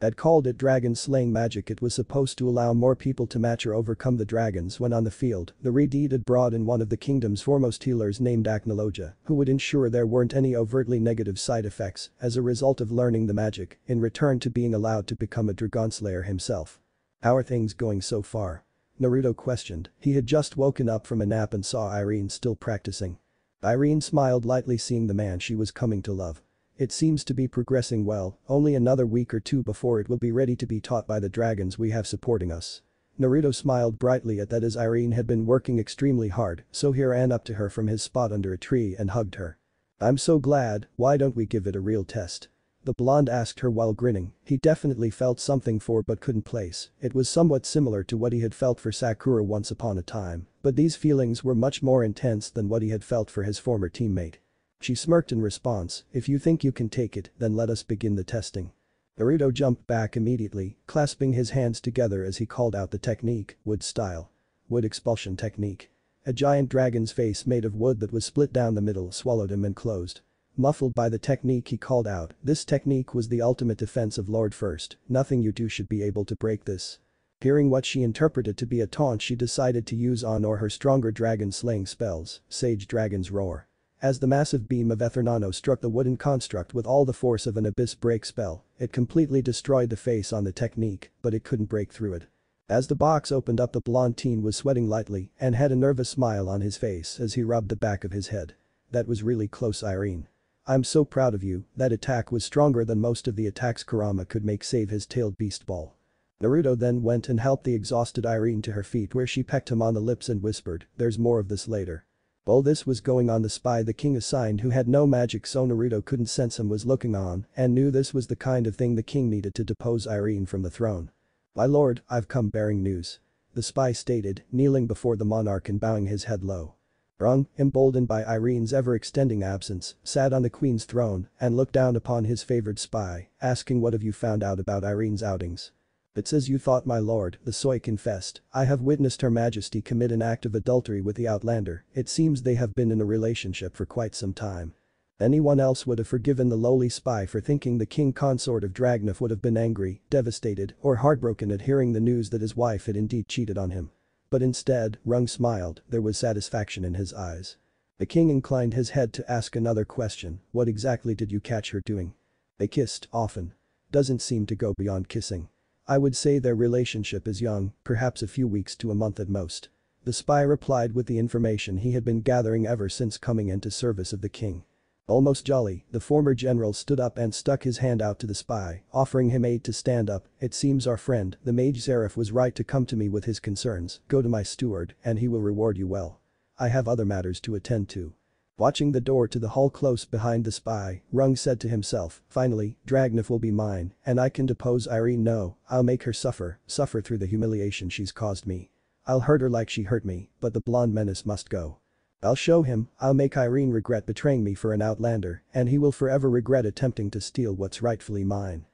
had called it dragon slaying magic. It was supposed to allow more people to match or overcome the dragons when on the field. The redeed had brought in one of the kingdom's foremost healers named Acnologia, who would ensure there weren't any overtly negative side effects as a result of learning the magic, in return to being allowed to become a dragonslayer himself. "How are things going so far?" Naruto questioned. He had just woken up from a nap and saw Irene still practicing. Irene smiled lightly, seeing the man she was coming to love. "It seems to be progressing well, only another week or two before it will be ready to be taught by the dragons we have supporting us." Naruto smiled brightly at that, as Irene had been working extremely hard, so he ran up to her from his spot under a tree and hugged her. "I'm so glad. Why don't we give it a real test?" the blonde asked her while grinning. He definitely felt something for but couldn't place. It was somewhat similar to what he had felt for Sakura once upon a time, but these feelings were much more intense than what he had felt for his former teammate. She smirked in response, "If you think you can take it, then let us begin the testing." Naruto jumped back immediately, clasping his hands together as he called out the technique, Wood Style. Wood Expulsion Technique. A giant dragon's face made of wood that was split down the middle swallowed him and closed. Muffled by the technique, he called out, "This technique was the ultimate defense of Lord First. Nothing you do should be able to break this." Hearing what she interpreted to be a taunt, she decided to use on or her stronger dragon-slaying spells, Sage Dragon's Roar. As the massive beam of Ethernano struck the wooden construct with all the force of an abyss break spell, it completely destroyed the face on the technique, but it couldn't break through it. As the box opened up, the blonde teen was sweating lightly and had a nervous smile on his face as he rubbed the back of his head. "That was really close, Irene. I'm so proud of you." That attack was stronger than most of the attacks Kurama could make save his tailed beast ball. Naruto then went and helped the exhausted Irene to her feet, where she pecked him on the lips and whispered, "There's more of this later." While this was going on, the spy the king assigned, who had no magic so Naruto couldn't sense him, was looking on and knew this was the kind of thing the king needed to depose Irene from the throne. "My lord, I've come bearing news," the spy stated, kneeling before the monarch and bowing his head low. Rung, emboldened by Irene's ever-extending absence, sat on the queen's throne and looked down upon his favored spy, asking, "What have you found out about Irene's outings?" "It's as you thought, my lord," the Soi confessed. "I have witnessed Her Majesty commit an act of adultery with the Outlander. It seems they have been in a relationship for quite some time." Anyone else would have forgiven the lowly spy for thinking the king consort of Dragnef would have been angry, devastated, or heartbroken at hearing the news that his wife had indeed cheated on him. But instead, Rung smiled. There was satisfaction in his eyes. The king inclined his head to ask another question, "What exactly did you catch her doing?" "They kissed, often. Doesn't seem to go beyond kissing. I would say their relationship is young, perhaps a few weeks to a month at most," the spy replied with the information he had been gathering ever since coming into service of the king. Almost jolly, the former general stood up and stuck his hand out to the spy, offering him aid to stand up. "It seems our friend, the mage Zeref, was right to come to me with his concerns. Go to my steward and he will reward you well. I have other matters to attend to." Watching the door to the hall close behind the spy, Rung said to himself, "Finally, Dragnef will be mine, and I can depose Irene. No, I'll make her suffer through the humiliation she's caused me. I'll hurt her like she hurt me, but the blonde menace must go. I'll show him. I'll make Irene regret betraying me for an outlander, and he will forever regret attempting to steal what's rightfully mine."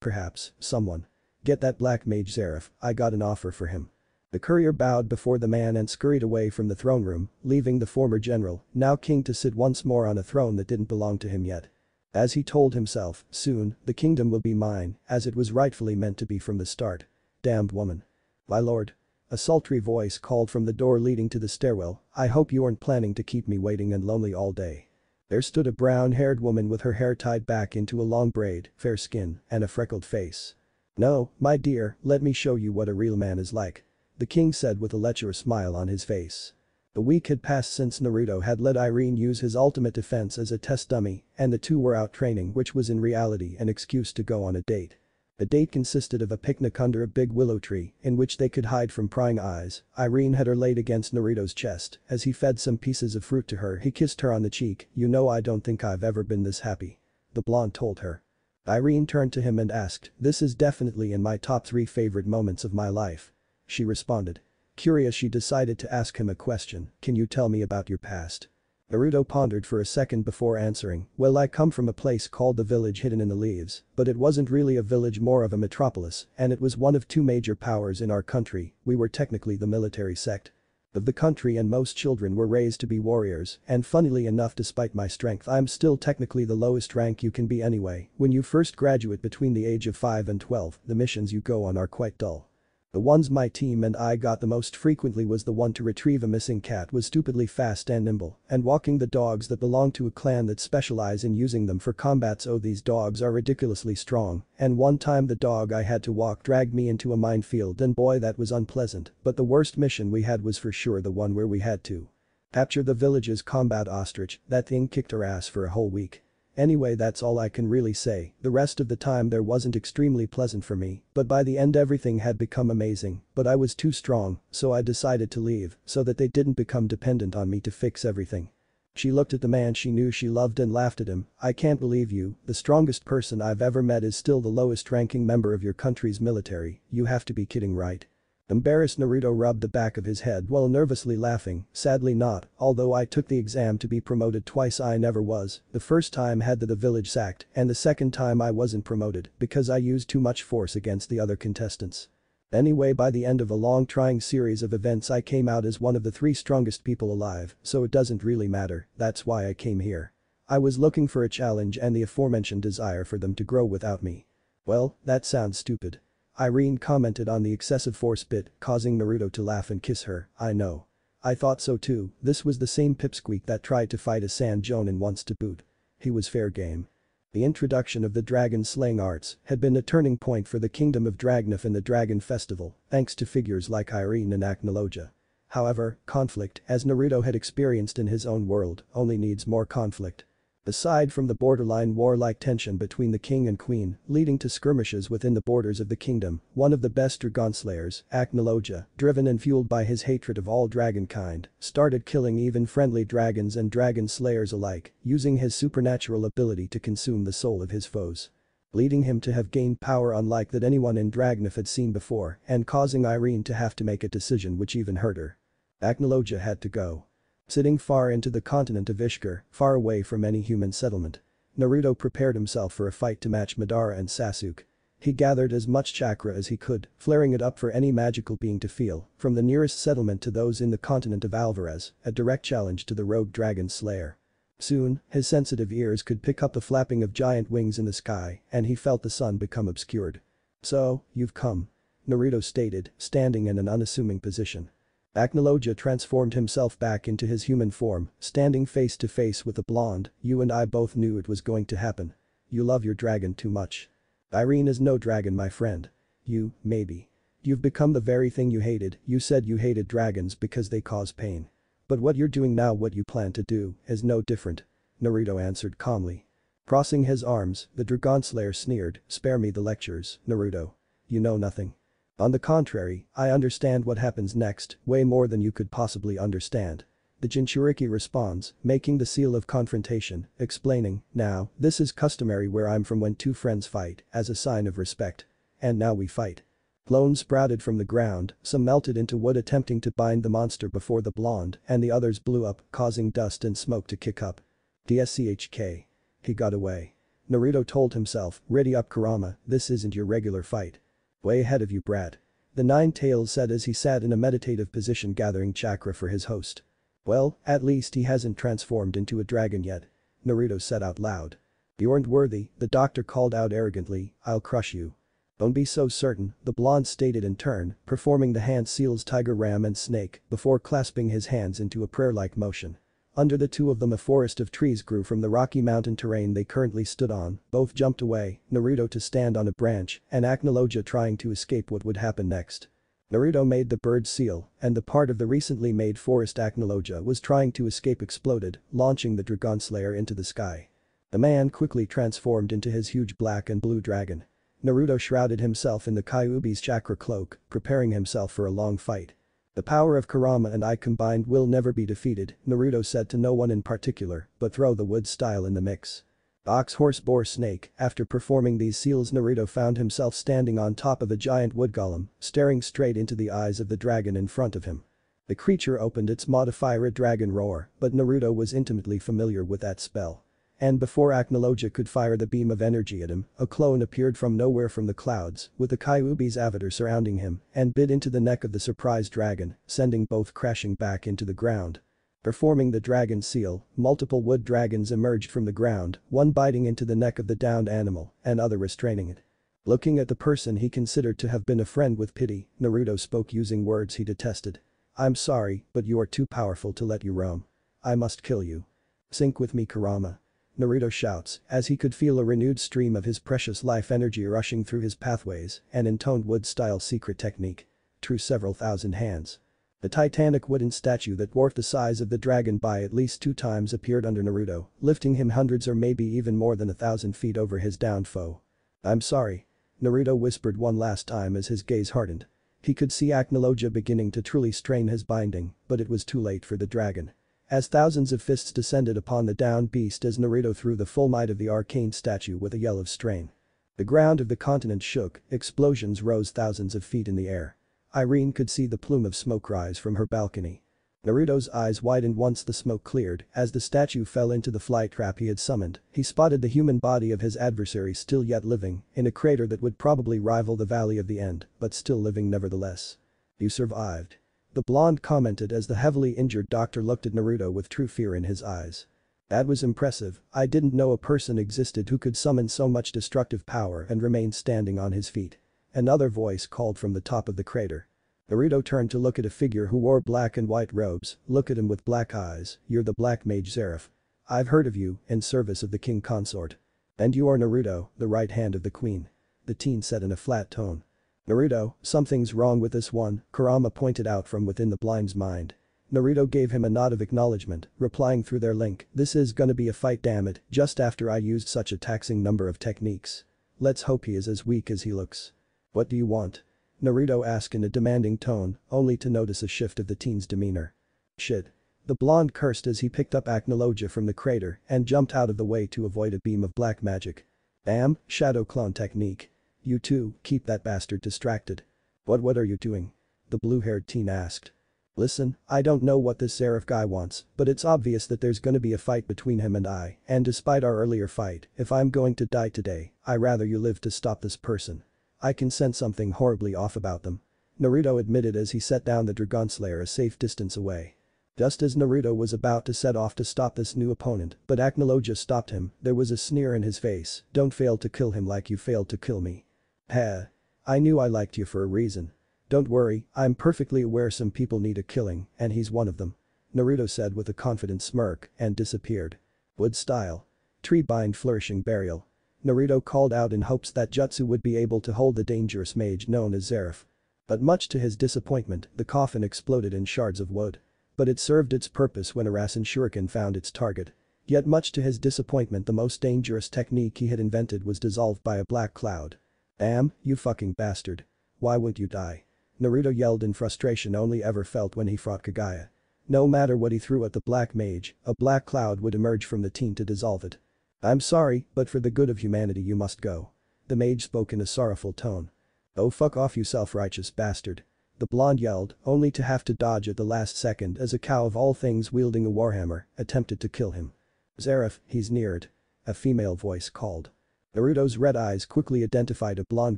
Perhaps someone. "Get that black mage Zeref. I got an offer for him." The courier bowed before the man and scurried away from the throne room, leaving the former general, now king, to sit once more on a throne that didn't belong to him yet. As he told himself, soon, the kingdom will be mine, as it was rightfully meant to be from the start. Damned woman. My lord. A sultry voice called from the door leading to the stairwell, I hope you aren't planning to keep me waiting and lonely all day. There stood a brown-haired woman with her hair tied back into a long braid, fair skin, and a freckled face. No, my dear, let me show you what a real man is like. The king said with a lecherous smile on his face. A week had passed since Naruto had let Irene use his ultimate defense as a test dummy, and the two were out training, which was in reality an excuse to go on a date. The date consisted of a picnic under a big willow tree in which they could hide from prying eyes. Irene had her laid against Naruto's chest. As he fed some pieces of fruit to her, he kissed her on the cheek. You know, I don't think I've ever been this happy. The blonde told her. Irene turned to him and asked, this is definitely in my top 3 favorite moments of my life. She responded. Curious, she decided to ask him a question. Can you tell me about your past? Naruto pondered for a second before answering, well, I come from a place called the village hidden in the leaves, but it wasn't really a village, more of a metropolis, and it was one of 2 major powers in our country. We were technically the military sect of the country, and most children were raised to be warriors, and funnily enough, despite my strength, I'm still technically the lowest rank you can be anyway. When you first graduate between the age of 5 and 12, the missions you go on are quite dull. The ones my team and I got the most frequently was the one to retrieve a missing cat was stupidly fast and nimble, and walking the dogs that belong to a clan that specialize in using them for combats. Oh, these dogs are ridiculously strong, and one time the dog I had to walk dragged me into a minefield, and boy, that was unpleasant. But the worst mission we had was for sure the one where we had to capture the village's combat ostrich. That thing kicked our ass for a whole week. Anyway, that's all I can really say. The rest of the time there wasn't extremely pleasant for me, but by the end everything had become amazing, but I was too strong, so I decided to leave so that they didn't become dependent on me to fix everything. She looked at the man she knew she loved and laughed at him. I can't believe you, the strongest person I've ever met is still the lowest ranking member of your country's military. You have to be kidding, right? Embarrassed, Naruto rubbed the back of his head while nervously laughing. Sadly not, although I took the exam to be promoted twice I never was. The first time had the village sacked, and the second time I wasn't promoted because I used too much force against the other contestants. Anyway, by the end of a long trying series of events I came out as one of the 3 strongest people alive, so it doesn't really matter. That's why I came here. I was looking for a challenge and the aforementioned desire for them to grow without me. Well, that sounds stupid. Irene commented on the excessive force bit, causing Naruto to laugh and kiss her. I know. I thought so too. This was the same pipsqueak that tried to fight a Sand Jonin once to boot. He was fair game. The introduction of the dragon slaying arts had been a turning point for the kingdom of Dragnef and the Dragon Festival, thanks to figures like Irene and Aknologia. However, conflict, as Naruto had experienced in his own world, only needs more conflict. Aside from the borderline warlike tension between the king and queen, leading to skirmishes within the borders of the kingdom, one of the best dragon slayers, Aknologia, driven and fueled by his hatred of all dragonkind, started killing even friendly dragons and dragon slayers alike, using his supernatural ability to consume the soul of his foes, leading him to have gained power unlike that anyone in Dragnef had seen before, and causing Irene to have to make a decision which even hurt her. Aknologia had to go. Sitting far into the continent of Ishgar, far away from any human settlement, Naruto prepared himself for a fight to match Madara and Sasuke. He gathered as much chakra as he could, flaring it up for any magical being to feel, from the nearest settlement to those in the continent of Alvarez, a direct challenge to the rogue dragon slayer. Soon, his sensitive ears could pick up the flapping of giant wings in the sky, and he felt the sun become obscured. So, you've come. Naruto stated, standing in an unassuming position. Aknologia transformed himself back into his human form, standing face to face with the blonde. You and I both knew it was going to happen. You love your dragon too much. Irene is no dragon, my friend. You, maybe. You've become the very thing you hated. You said you hated dragons because they cause pain. But what you're doing now, what you plan to do, is no different. Naruto answered calmly. Crossing his arms, the Dragonslayer sneered, spare me the lectures, Naruto. You know nothing. On the contrary, I understand what happens next, way more than you could possibly understand. The Jinchuriki responds, making the seal of confrontation, explaining, now, this is customary where I'm from when 2 friends fight, as a sign of respect. And now we fight. Clones sprouted from the ground, some melted into wood attempting to bind the monster before the blonde, and the others blew up, causing dust and smoke to kick up. DSCHK. He got away. Naruto told himself, ready up Kurama, this isn't your regular fight. Way ahead of you, brat. the Ninetales said as he sat in a meditative position gathering chakra for his host. Well, at least he hasn't transformed into a dragon yet, Naruto said out loud. You aren't worthy, the doctor called out arrogantly, I'll crush you. Don't be so certain, the blonde stated in turn, performing the hand seals tiger, ram and snake before clasping his hands into a prayer-like motion. Under the two of them a forest of trees grew from the rocky mountain terrain they currently stood on, both jumped away, Naruto to stand on a branch and Acnologia trying to escape what would happen next. Naruto made the bird seal, and the part of the recently made forest Acnologia was trying to escape exploded, launching the Dragonslayer into the sky. The man quickly transformed into his huge black and blue dragon. Naruto shrouded himself in the Kyuubi's chakra cloak, preparing himself for a long fight. The power of Kurama and I combined will never be defeated, Naruto said to no one in particular, but throw the wood style in the mix. Ox, horse, boar, snake, after performing these seals Naruto found himself standing on top of a giant wood golem, staring straight into the eyes of the dragon in front of him. The creature opened its modifier a dragon roar, but Naruto was intimately familiar with that spell. And before Acnologia could fire the beam of energy at him, a clone appeared from nowhere from the clouds, with the Kyuubi's avatar surrounding him, and bit into the neck of the surprised dragon, sending both crashing back into the ground. Performing the dragon seal, multiple wood dragons emerged from the ground, one biting into the neck of the downed animal, and other restraining it. Looking at the person he considered to have been a friend with pity, Naruto spoke using words he detested. I'm sorry, but you are too powerful to let you roam. I must kill you. Sync with me, Kurama. Naruto shouts as he could feel a renewed stream of his precious life energy rushing through his pathways, an intoned wood-style secret technique. Through several thousand hands. The titanic wooden statue that dwarfed the size of the dragon by at least 2 times appeared under Naruto, lifting him hundreds or maybe even more than 1,000 feet over his downed foe. I'm sorry. Naruto whispered one last time as his gaze hardened. He could see Acnologia beginning to truly strain his binding, but it was too late for the dragon. As thousands of fists descended upon the downed beast as Naruto threw the full might of the arcane statue with a yell of strain. The ground of the continent shook, explosions rose thousands of feet in the air. Irene could see the plume of smoke rise from her balcony. Naruto's eyes widened once the smoke cleared, as the statue fell into the fly trap he had summoned, he spotted the human body of his adversary still yet living, in a crater that would probably rival the Valley of the End, but still living nevertheless. You survived. The blonde commented as the heavily injured doctor looked at Naruto with true fear in his eyes. That was impressive, I didn't know a person existed who could summon so much destructive power and remain standing on his feet. Another voice called from the top of the crater. Naruto turned to look at a figure who wore black and white robes, look at him with black eyes, you're the black mage Zeref. I've heard of you, in service of the king consort. And you are Naruto, the right hand of the queen. The teen said in a flat tone. Naruto, something's wrong with this one, Kurama pointed out from within the blind's mind. Naruto gave him a nod of acknowledgement, replying through their link, this is gonna be a fight damn it, just after I used such a taxing number of techniques. Let's hope he is as weak as he looks. What do you want? Naruto asked in a demanding tone, only to notice a shift of the teen's demeanor. Shit. The blonde cursed as he picked up Acnologia from the crater and jumped out of the way to avoid a beam of black magic. Damn, shadow clone technique. You too, keep that bastard distracted. What are you doing? The blue-haired teen asked. Listen, I don't know what this Zeref guy wants, but it's obvious that there's gonna be a fight between him and I, and despite our earlier fight, if I'm going to die today, I rather you live to stop this person. I can sense something horribly off about them. Naruto admitted as he set down the Dragonslayer a safe distance away. Just as Naruto was about to set off to stop this new opponent, but Acnologia stopped him, there was a sneer in his face, don't fail to kill him like you failed to kill me. Heh. I knew I liked you for a reason. Don't worry, I'm perfectly aware some people need a killing, and he's one of them. Naruto said with a confident smirk and disappeared. Wood style. Tree bind flourishing burial. Naruto called out in hopes that Jutsu would be able to hold the dangerous mage known as Zeref. But much to his disappointment, the coffin exploded in shards of wood. But it served its purpose when Arasen Shuriken found its target. Yet much to his disappointment the most dangerous technique he had invented was dissolved by a black cloud. Damn, you fucking bastard. Why won't you die? Naruto yelled in frustration only ever felt when he fought Kagaya. No matter what he threw at the black mage, a black cloud would emerge from the teen to dissolve it. I'm sorry, but for the good of humanity you must go. The mage spoke in a sorrowful tone. Oh fuck off you self-righteous bastard. The blonde yelled, only to have to dodge at the last second as a cow of all things wielding a warhammer attempted to kill him. Zeref, he's near it. A female voice called. Naruto's red eyes quickly identified a blonde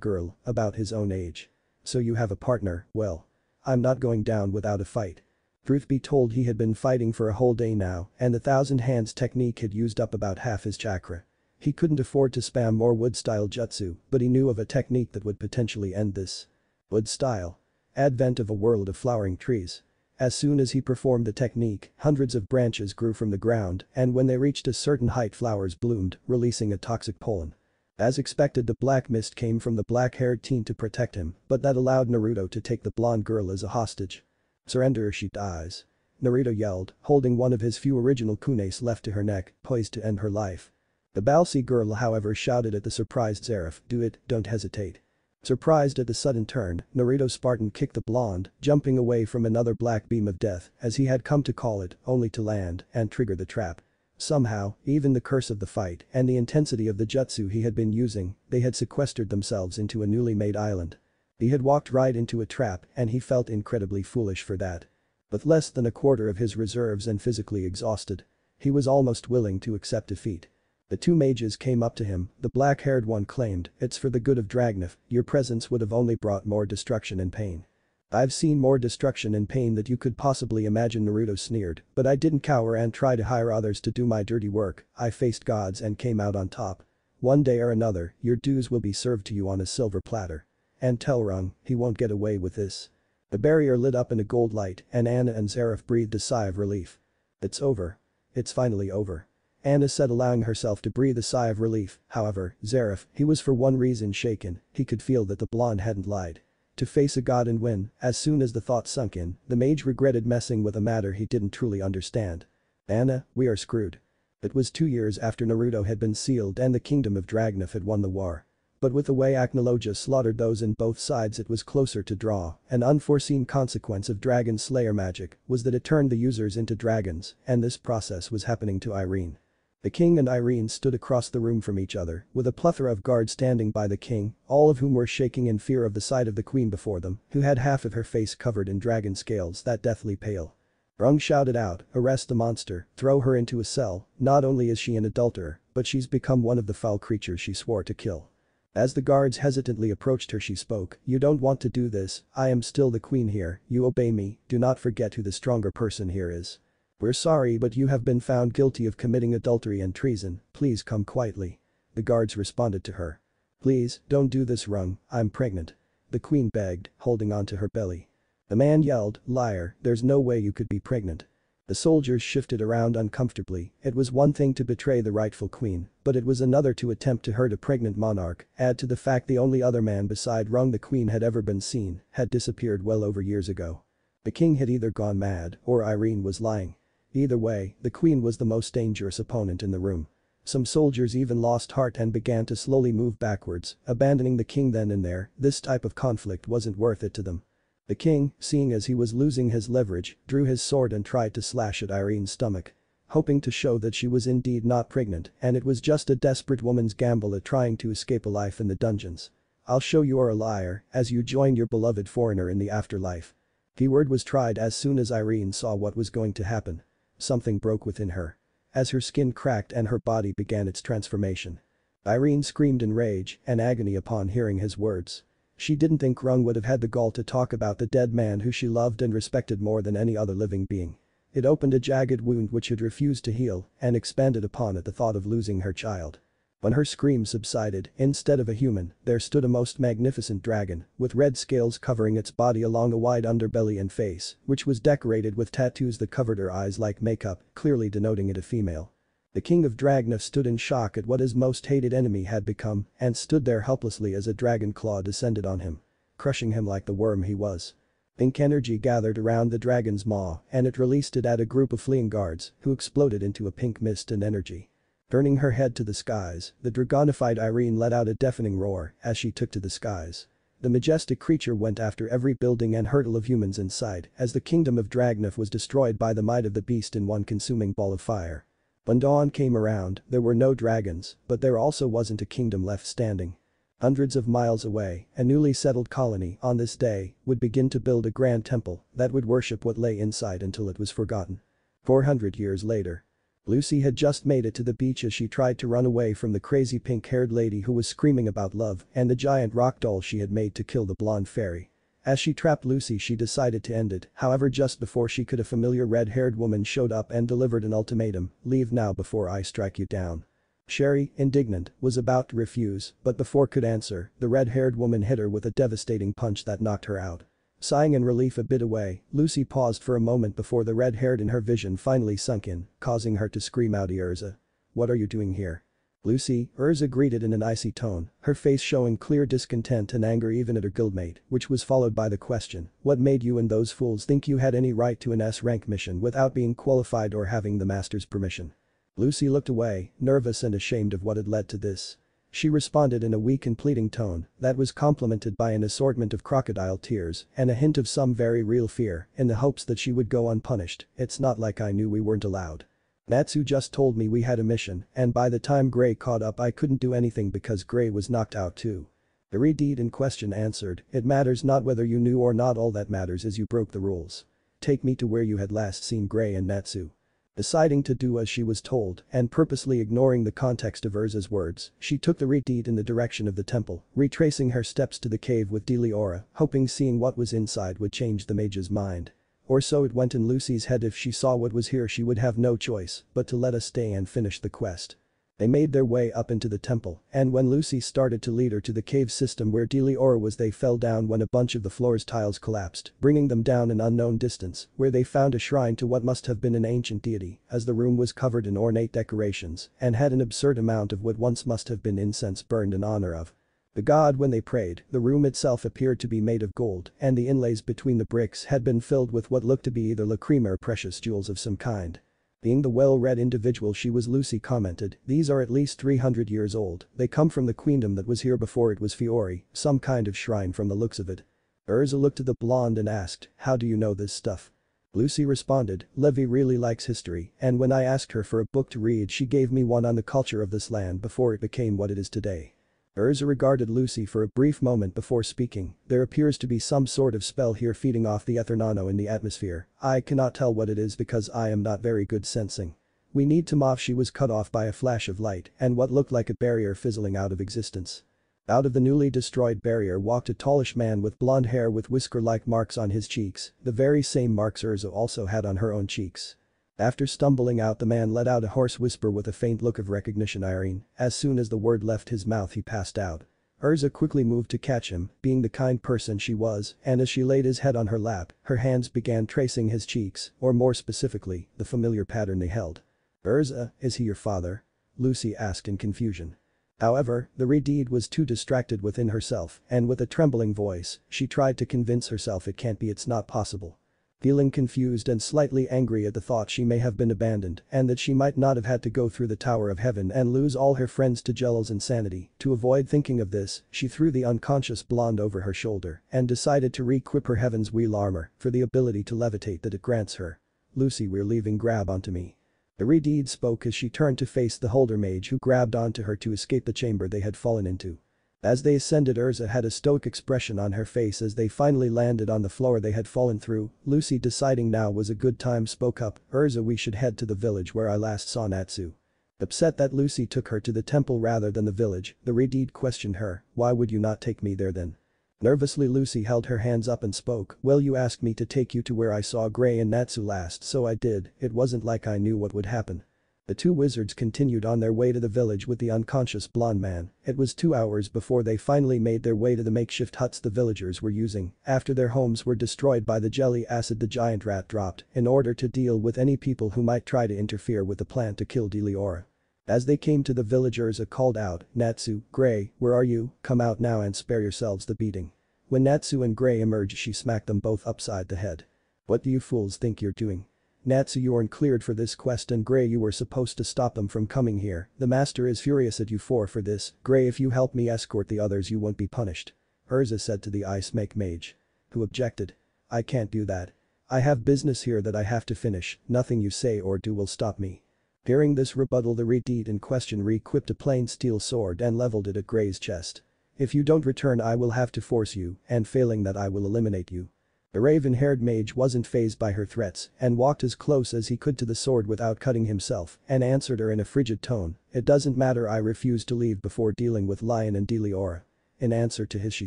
girl, about his own age. So you have a partner, well. I'm not going down without a fight. Truth be told, he had been fighting for a whole day now, and the thousand hands technique had used up about half his chakra. He couldn't afford to spam more wood-style jutsu, but he knew of a technique that would potentially end this. Wood-style. Advent of a world of flowering trees. As soon as he performed the technique, hundreds of branches grew from the ground, and when they reached a certain height, flowers bloomed, releasing a toxic pollen. As expected, the black mist came from the black-haired teen to protect him, but that allowed Naruto to take the blonde girl as a hostage. Surrender or she dies. Naruto yelled, holding one of his few original kunais left to her neck, poised to end her life. The Balsi girl, however, shouted at the surprised Seraph, "Do it, don't hesitate." Surprised at the sudden turn, Naruto Spartan kicked the blonde, jumping away from another black beam of death, as he had come to call it, only to land and trigger the trap. Somehow, even the curse of the fight and the intensity of the jutsu he had been using, they had sequestered themselves into a newly made island. He had walked right into a trap, and he felt incredibly foolish for that. With less than a quarter of his reserves and physically exhausted, he was almost willing to accept defeat. The two mages came up to him, the black-haired one claimed, "It's for the good of Dragnef, your presence would have only brought more destruction and pain." "I've seen more destruction and pain that you could possibly imagine," Naruto sneered, "but I didn't cower and try to hire others to do my dirty work, I faced gods and came out on top. One day or another, your dues will be served to you on a silver platter. And tell Rung, he won't get away with this." The barrier lit up in a gold light, and Anna and Seraph breathed a sigh of relief. "It's over. It's finally over," Anna said, allowing herself to breathe a sigh of relief. However, Seraph, he was for one reason shaken, he could feel that the blonde hadn't lied. To face a god and win, as soon as the thought sunk in, the mage regretted messing with a matter he didn't truly understand. "Anna, we are screwed." It was 2 years after Naruto had been sealed and the kingdom of Dragnef had won the war. But with the way Acnologia slaughtered those in both sides, it was closer to draw. An unforeseen consequence of Dragon Slayer magic was that it turned the users into dragons, and this process was happening to Irene. The king and Irene stood across the room from each other, with a plethora of guards standing by the king, all of whom were shaking in fear of the sight of the queen before them, who had half of her face covered in dragon scales that deathly pale. Rung shouted out, "Arrest the monster, throw her into a cell, not only is she an adulterer, but she's become one of the foul creatures she swore to kill." As the guards hesitantly approached her, she spoke, "You don't want to do this, I am still the queen here, you obey me, do not forget who the stronger person here is. We're sorry, but you have been found guilty of committing adultery and treason, please come quietly." The guards responded to her. "Please, don't do this Rung, I'm pregnant," the queen begged, holding onto her belly. The man yelled, "Liar, there's no way you could be pregnant." The soldiers shifted around uncomfortably. It was one thing to betray the rightful queen, but it was another to attempt to hurt a pregnant monarch. Add to the fact the only other man beside Rung the queen had ever been seen had disappeared well over years ago. The king had either gone mad or Irene was lying. Either way, the queen was the most dangerous opponent in the room. Some soldiers even lost heart and began to slowly move backwards, abandoning the king then and there. This type of conflict wasn't worth it to them. The king, seeing as he was losing his leverage, drew his sword and tried to slash at Irene's stomach, hoping to show that she was indeed not pregnant and it was just a desperate woman's gamble at trying to escape a life in the dungeons. "I'll show you are a liar as you join your beloved foreigner in the afterlife." The word was tried as soon as Irene saw what was going to happen. Something broke within her. As her skin cracked and her body began its transformation. Irene screamed in rage and agony upon hearing his words. She didn't think Rung would have had the gall to talk about the dead man who she loved and respected more than any other living being. It opened a jagged wound which had refused to heal and expanded upon at the thought of losing her child. When her scream subsided, instead of a human, there stood a most magnificent dragon, with red scales covering its body along a wide underbelly and face, which was decorated with tattoos that covered her eyes like makeup, clearly denoting it a female. The king of Dragnef stood in shock at what his most hated enemy had become and stood there helplessly as a dragon claw descended on him, crushing him like the worm he was. Pink energy gathered around the dragon's maw and it released it at a group of fleeing guards, who exploded into a pink mist and energy. Turning her head to the skies, the dragonified Irene let out a deafening roar as she took to the skies. The majestic creature went after every building and hurdle of humans in sight as the kingdom of Dragnef was destroyed by the might of the beast in one consuming ball of fire. When dawn came around, there were no dragons, but there also wasn't a kingdom left standing. Hundreds of miles away, a newly settled colony on this day would begin to build a grand temple that would worship what lay inside until it was forgotten. 400 years later. Lucy had just made it to the beach as she tried to run away from the crazy pink-haired lady who was screaming about love and the giant rock doll she had made to kill the blonde fairy. As she trapped Lucy, she decided to end it, however just before she could, a familiar red-haired woman showed up and delivered an ultimatum: leave now before I strike you down. Sherry, indignant, was about to refuse, but before could answer, the red-haired woman hit her with a devastating punch that knocked her out. Sighing in relief a bit away, Lucy paused for a moment before the red-haired in her vision finally sunk in, causing her to scream out, "Erza. What are you doing here?" "Lucy," Erza greeted in an icy tone, her face showing clear discontent and anger even at her guildmate, which was followed by the question, "What made you and those fools think you had any right to an S-rank mission without being qualified or having the master's permission?" Lucy looked away, nervous and ashamed of what had led to this. She responded in a weak and pleading tone that was complemented by an assortment of crocodile tears and a hint of some very real fear, in the hopes that she would go unpunished. "It's not like I knew we weren't allowed. Natsu just told me we had a mission, and by the time Gray caught up I couldn't do anything because Gray was knocked out too." The redhead in question answered, "It matters not whether you knew or not, all that matters is you broke the rules. Take me to where you had last seen Gray and Natsu." Deciding to do as she was told and purposely ignoring the context of Erza's words, she took the redhead in the direction of the temple, retracing her steps to the cave with Deliora, hoping seeing what was inside would change the mage's mind. Or so it went in Lucy's head. If she saw what was here, she would have no choice but to let us stay and finish the quest. They made their way up into the temple, and when Lucy started to lead her to the cave system where Deliora was, they fell down when a bunch of the floor's tiles collapsed, bringing them down an unknown distance, where they found a shrine to what must have been an ancient deity, as the room was covered in ornate decorations and had an absurd amount of what once must have been incense burned in honor of the god. When they prayed, the room itself appeared to be made of gold, and the inlays between the bricks had been filled with what looked to be either lacrima or precious jewels of some kind. Being the well-read individual she was, Lucy commented, "These are at least 300 years old. They come from the queendom that was here before it was Fiori, some kind of shrine from the looks of it." Erza looked at the blonde and asked, "How do you know this stuff?" Lucy responded, "Levi really likes history, and when I asked her for a book to read, she gave me one on the culture of this land before it became what it is today." Erza regarded Lucy for a brief moment before speaking. "There appears to be some sort of spell here feeding off the Ethernano in the atmosphere. I cannot tell what it is because I am not very good sensing. We need to move." She was cut off by a flash of light and what looked like a barrier fizzling out of existence. Out of the newly destroyed barrier walked a tallish man with blonde hair with whisker-like marks on his cheeks, the very same marks Erza also had on her own cheeks. After stumbling out, the man let out a hoarse whisper with a faint look of recognition. "Irene." As soon as the word left his mouth, he passed out. Erza quickly moved to catch him, being the kind person she was, and as she laid his head on her lap, her hands began tracing his cheeks, or more specifically, the familiar pattern they held. "Erza, is he your father?" Lucy asked in confusion. However, the redhead was too distracted within herself, and with a trembling voice, she tried to convince herself it can't be, it's not possible. Feeling confused and slightly angry at the thought she may have been abandoned and that she might not have had to go through the Tower of Heaven and lose all her friends to Jello's insanity, to avoid thinking of this, she threw the unconscious blonde over her shoulder and decided to re-equip her Heaven's Wheel armor for the ability to levitate that it grants her. "Lucy, we're leaving, grab onto me." The redhead spoke as she turned to face the Holder Mage, who grabbed onto her to escape the chamber they had fallen into. As they ascended, Erza had a stoic expression on her face as they finally landed on the floor they had fallen through. Lucy, deciding now was a good time, spoke up, "Erza, we should head to the village where I last saw Natsu." Upset that Lucy took her to the temple rather than the village, the redhead questioned her, "Why would you not take me there then?" Nervously Lucy held her hands up and spoke, "Well, you asked me to take you to where I saw Gray and Natsu last, so I did. It wasn't like I knew what would happen." The two wizards continued on their way to the village with the unconscious blonde man. It was 2 hours before they finally made their way to the makeshift huts the villagers were using after their homes were destroyed by the jelly acid the giant rat dropped in order to deal with any people who might try to interfere with the plan to kill Deliora. As they came to the villagers, Erza called out, "Natsu, Gray, where are you? Come out now and spare yourselves the beating." When Natsu and Gray emerged, she smacked them both upside the head. "What do you fools think you're doing? Natsu, you weren't cleared for this quest, and Gray, you were supposed to stop them from coming here. The master is furious at you for this. Gray, if you help me escort the others, you won't be punished," Erza said to the Ice Mage, who objected. "I can't do that. I have business here that I have to finish. Nothing you say or do will stop me." Hearing this rebuttal, the redhead in question re-equipped a plain steel sword and leveled it at Gray's chest. "If you don't return, I will have to force you, and failing that, I will eliminate you." The raven-haired mage wasn't fazed by her threats and walked as close as he could to the sword without cutting himself and answered her in a frigid tone, "It doesn't matter, I refuse to leave before dealing with Lion and Deliora." In answer to his, she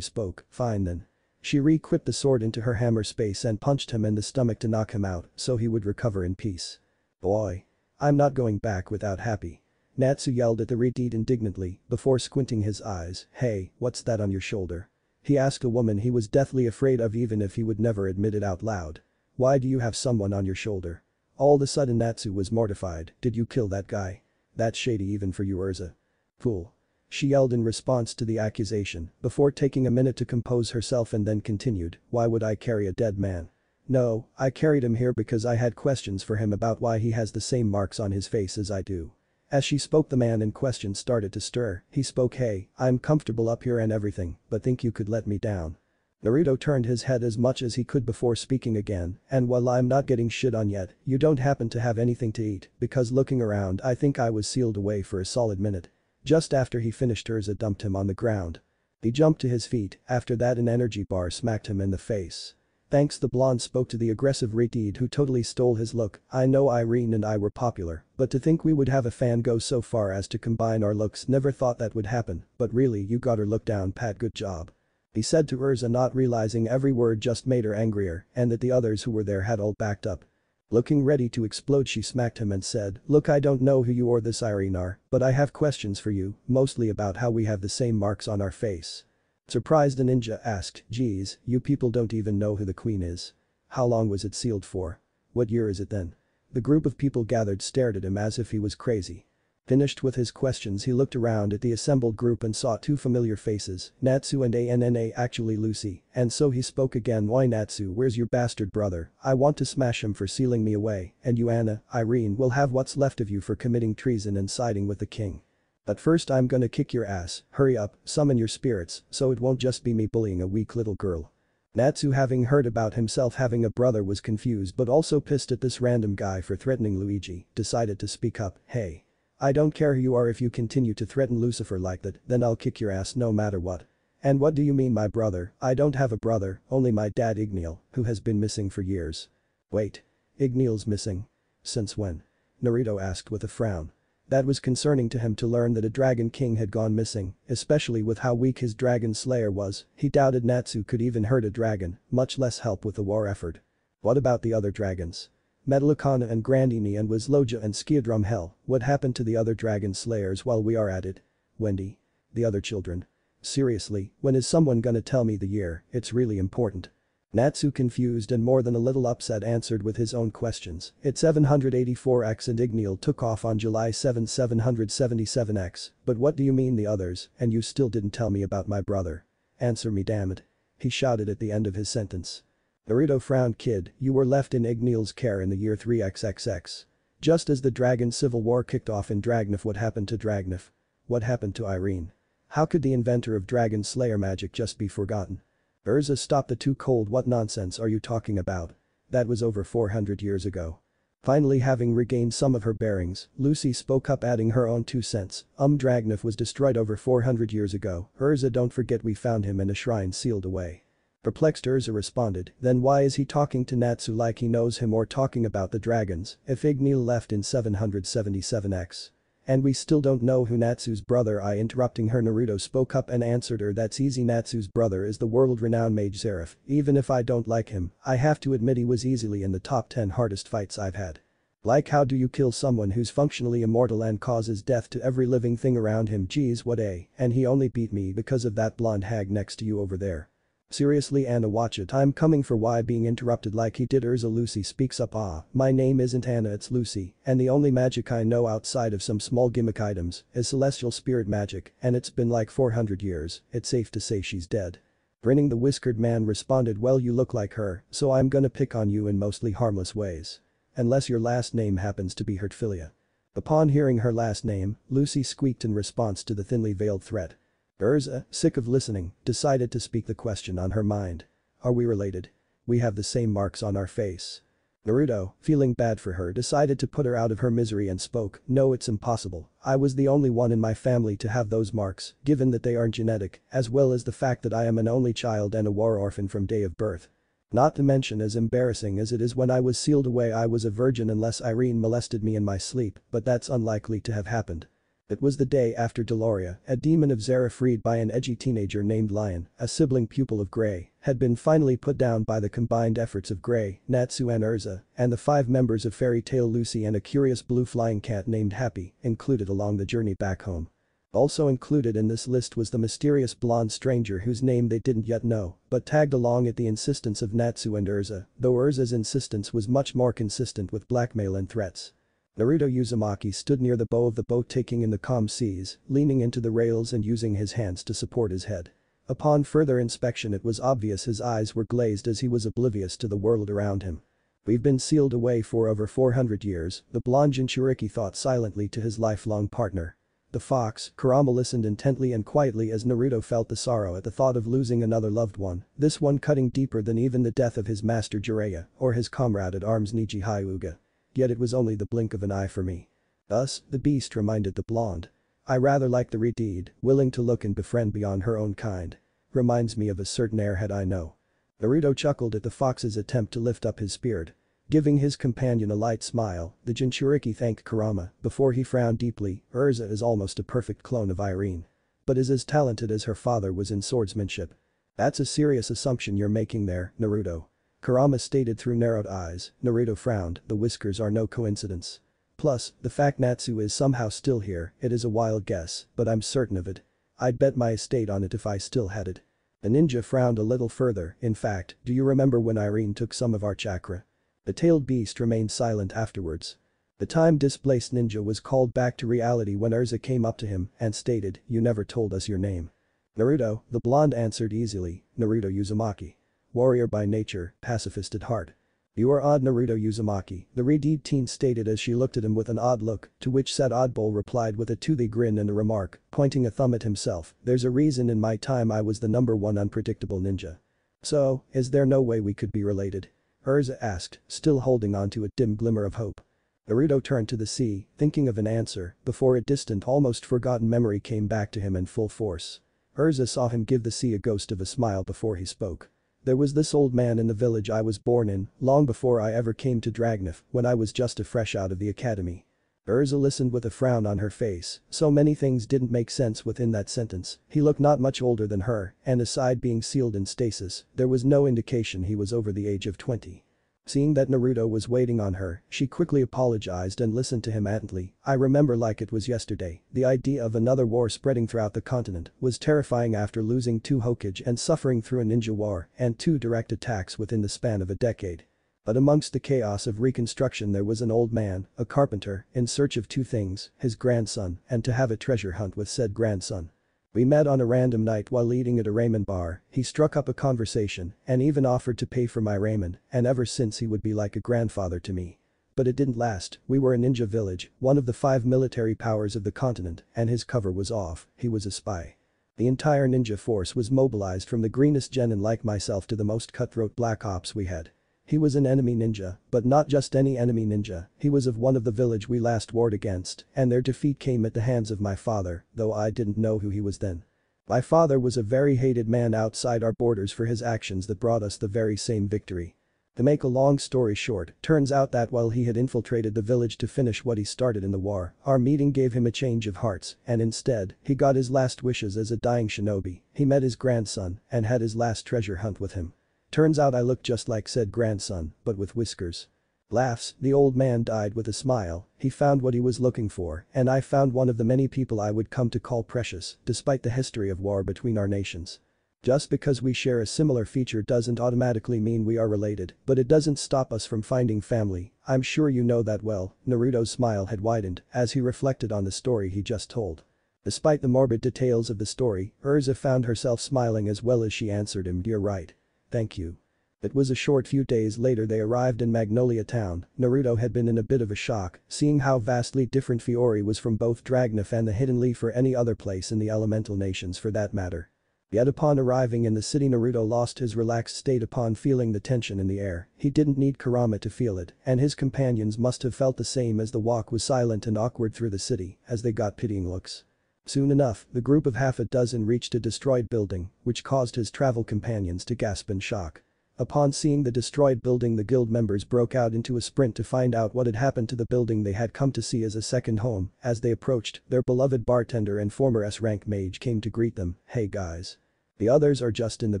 spoke, "Fine then." She re-equipped the sword into her hammer space and punched him in the stomach to knock him out so he would recover in peace. Boy. I'm not going back without Happy. Natsu yelled at the redhead indignantly before squinting his eyes. Hey, what's that on your shoulder? He asked a woman he was deathly afraid of even if he would never admit it out loud. Why do you have someone on your shoulder? All of a sudden Natsu was mortified. Did you kill that guy? That's shady even for you, Urza. Fool. She yelled in response to the accusation before taking a minute to compose herself and then continued, why would I carry a dead man? No, I carried him here because I had questions for him about why he has the same marks on his face as I do. As she spoke, the man in question started to stir. He spoke, hey, I'm comfortable up here and everything, but think you could let me down. Naruto turned his head as much as he could before speaking again, and while I'm not getting shit on yet, you don't happen to have anything to eat, because looking around I think I was sealed away for a solid minute. Just after he finished, Urza dumped him on the ground. He jumped to his feet. After that, an energy bar smacked him in the face. Thanks, the blonde spoke to the aggressive redhead who totally stole his look. I know Irene and I were popular, but to think we would have a fan go so far as to combine our looks, never thought that would happen, but really you got her look down pat, good job. He said to Urza, not realizing every word just made her angrier and that the others who were there had all backed up. Looking ready to explode, she smacked him and said, look, I don't know who you or this Irene are, but I have questions for you, mostly about how we have the same marks on our face. Surprised, the ninja asked, geez, you people don't even know who the queen is. How long was it sealed for? What year is it then? The group of people gathered stared at him as if he was crazy. Finished with his questions, he looked around at the assembled group and saw two familiar faces, Natsu and Anna, actually Lucy, and so he spoke again. Why, Natsu, where's your bastard brother? I want to smash him for sealing me away, and you, Anna, Irene, will have what's left of you for committing treason and siding with the king. But first I'm gonna kick your ass, hurry up, summon your spirits, so it won't just be me bullying a weak little girl. Natsu, having heard about himself having a brother, was confused but also pissed at this random guy for threatening Luigi, decided to speak up. Hey. I don't care who you are, if you continue to threaten Lucifer like that, then I'll kick your ass no matter what. And what do you mean my brother? I don't have a brother, only my dad Igneal, who has been missing for years. Wait. Igneal's missing? Since when? Naruto asked with a frown. That was concerning to him to learn that a dragon king had gone missing, especially with how weak his dragon slayer was. He doubted Natsu could even hurt a dragon, much less help with the war effort. What about the other dragons? Metallicana and Grandini and Wisloja and Skiadrum, hell, what happened to the other dragon slayers? While we are at it. Wendy. The other children. Seriously, when is someone gonna tell me the year? It's really important. Natsu, confused and more than a little upset, answered with his own questions. It's 784x and Igneal took off on July 7, 777x, but what do you mean the others, and you still didn't tell me about my brother? Answer me, damn it! He shouted at the end of his sentence. Naruto frowned. Kid, you were left in Igneal's care in the year 3xxx. Just as the Dragon Civil War kicked off in Dragnef. What happened to Dragnef? What happened to Irene? How could the inventor of Dragon Slayer magic just be forgotten? Urza stopped the two cold. What nonsense are you talking about? That was over 400 years ago. Finally, having regained some of her bearings, Lucy spoke up, adding her own 2 cents. Dragnef was destroyed over 400 years ago. Urza, don't forget we found him in a shrine sealed away. Perplexed, Urza responded, then why is he talking to Natsu like he knows him or talking about the dragons if Igneal left in 777x? And we still don't know who Natsu's brother is. Interrupting her, Naruto spoke up and answered her, that's easy, Natsu's brother is the world-renowned mage Xerath. Even if I don't like him, I have to admit he was easily in the top 10 hardest fights I've had. Like, how do you kill someone who's functionally immortal and causes death to every living thing around him? Geez, what a, and he only beat me because of that blonde hag next to you over there. Seriously, Anna, watch it. I'm coming for why being interrupted like he did. Urza, Lucy speaks up, my name isn't Anna, it's Lucy, and the only magic I know outside of some small gimmick items is celestial spirit magic, and it's been like 400 years, it's safe to say she's dead. Grinning, the whiskered man responded, well, you look like her, so I'm gonna pick on you in mostly harmless ways. Unless your last name happens to be Hertfilia. Upon hearing her last name, Lucy squeaked in response to the thinly veiled threat. Urza, sick of listening, decided to speak the question on her mind. Are we related? We have the same marks on our face. Naruto, feeling bad for her, decided to put her out of her misery and spoke, no, it's impossible. I was the only one in my family to have those marks, given that they aren't genetic, as well as the fact that I am an only child and a war orphan from day of birth. Not to mention, as embarrassing as it is, when I was sealed away I was a virgin unless Irene molested me in my sleep, but that's unlikely to have happened. It was the day after Deloria, a demon of Xeraphred by an edgy teenager named Lion, a sibling pupil of Gray, had been finally put down by the combined efforts of Gray, Natsu and Urza, and the five members of Fairy Tail Lucy and a curious blue flying cat named Happy, included along the journey back home. Also included in this list was the mysterious blonde stranger whose name they didn't yet know, but tagged along at the insistence of Natsu and Urza, though Urza's insistence was much more consistent with blackmail and threats. Naruto Uzumaki stood near the bow of the boat taking in the calm seas, leaning into the rails and using his hands to support his head. Upon further inspection it was obvious his eyes were glazed as he was oblivious to the world around him. "We've been sealed away for over 400 years, the blonde Jinchuriki thought silently to his lifelong partner. The fox, Kurama listened intently and quietly as Naruto felt the sorrow at the thought of losing another loved one, this one cutting deeper than even the death of his master Jiraiya or his comrade at arms Neji Hyuga. "Yet it was only the blink of an eye for me." "Us," the beast reminded the blonde. "I rather like the redeed, willing to look and befriend beyond her own kind. Reminds me of a certain airhead I know." Naruto chuckled at the fox's attempt to lift up his spirit. Giving his companion a light smile, the Jinchuriki thanked Kurama before he frowned deeply. "Urza is almost a perfect clone of Irene. But is as talented as her father was in swordsmanship." "That's a serious assumption you're making there, Naruto," Kurama stated through narrowed eyes. Naruto frowned. "The whiskers are no coincidence. Plus, the fact Natsu is somehow still here, it is a wild guess, but I'm certain of it. I'd bet my estate on it if I still had it." The ninja frowned a little further. "In fact, do you remember when Irene took some of our chakra?" The tailed beast remained silent afterwards. The time-displaced ninja was called back to reality when Urza came up to him and stated, "You never told us your name." "Naruto," the blonde answered easily. "Naruto Uzumaki. Warrior by nature, pacifist at heart." "You are odd, Naruto Uzumaki," the redeemed teen stated as she looked at him with an odd look, to which said oddball replied with a toothy grin and a remark, pointing a thumb at himself, "There's a reason in my time I was the #1 unpredictable ninja." "So, is there no way we could be related?" Urza asked, still holding on to a dim glimmer of hope. Naruto turned to the sea, thinking of an answer, before a distant almost forgotten memory came back to him in full force. Urza saw him give the sea a ghost of a smile before he spoke. "There was this old man in the village I was born in, long before I ever came to Dragnef, when I was just a fresh out of the academy." Urza listened with a frown on her face. So many things didn't make sense within that sentence. He looked not much older than her, and aside being sealed in stasis, there was no indication he was over the age of 20. Seeing that Naruto was waiting on her, she quickly apologized and listened to him attentively. "I remember like it was yesterday. The idea of another war spreading throughout the continent was terrifying after losing 2 Hokage and suffering through a ninja war and 2 direct attacks within the span of a decade. But amongst the chaos of reconstruction there was an old man, a carpenter, in search of 2 things, his grandson and to have a treasure hunt with said grandson. We met on a random night while eating at a ramen bar, he struck up a conversation and even offered to pay for my ramen, and ever since he would be like a grandfather to me. But it didn't last. We were a ninja village, one of the 5 military powers of the continent, and his cover was off, he was a spy. The entire ninja force was mobilized from the greenest genin like myself to the most cutthroat black ops we had. He was an enemy ninja, but not just any enemy ninja, he was of one of the village we last warred against, and their defeat came at the hands of my father, though I didn't know who he was then. My father was a very hated man outside our borders for his actions that brought us the very same victory. To make a long story short, turns out that while he had infiltrated the village to finish what he started in the war, our meeting gave him a change of hearts, and instead, he got his last wishes as a dying shinobi, he met his grandson and had his last treasure hunt with him. Turns out I looked just like said grandson, but with whiskers." Laughs, the old man died with a smile. "He found what he was looking for, and I found one of the many people I would come to call precious, despite the history of war between our nations. Just because we share a similar feature doesn't automatically mean we are related, but it doesn't stop us from finding family. I'm sure you know that well." Naruto's smile had widened as he reflected on the story he just told. Despite the morbid details of the story, Urza found herself smiling as well as she answered him, "You're right. Thank you." It was a short few days later they arrived in Magnolia Town. Naruto had been in a bit of a shock, seeing how vastly different Fiori was from both Dragnef and the Hidden Leaf or any other place in the elemental nations for that matter. Yet upon arriving in the city Naruto lost his relaxed state upon feeling the tension in the air. He didn't need Kurama to feel it, and his companions must have felt the same as the walk was silent and awkward through the city as they got pitying looks. Soon enough, the group of half a dozen reached a destroyed building, which caused his travel companions to gasp in shock. Upon seeing the destroyed building, the guild members broke out into a sprint to find out what had happened to the building they had come to see as a second home. As they approached, their beloved bartender and former S-rank mage came to greet them. "Hey guys. The others are just in the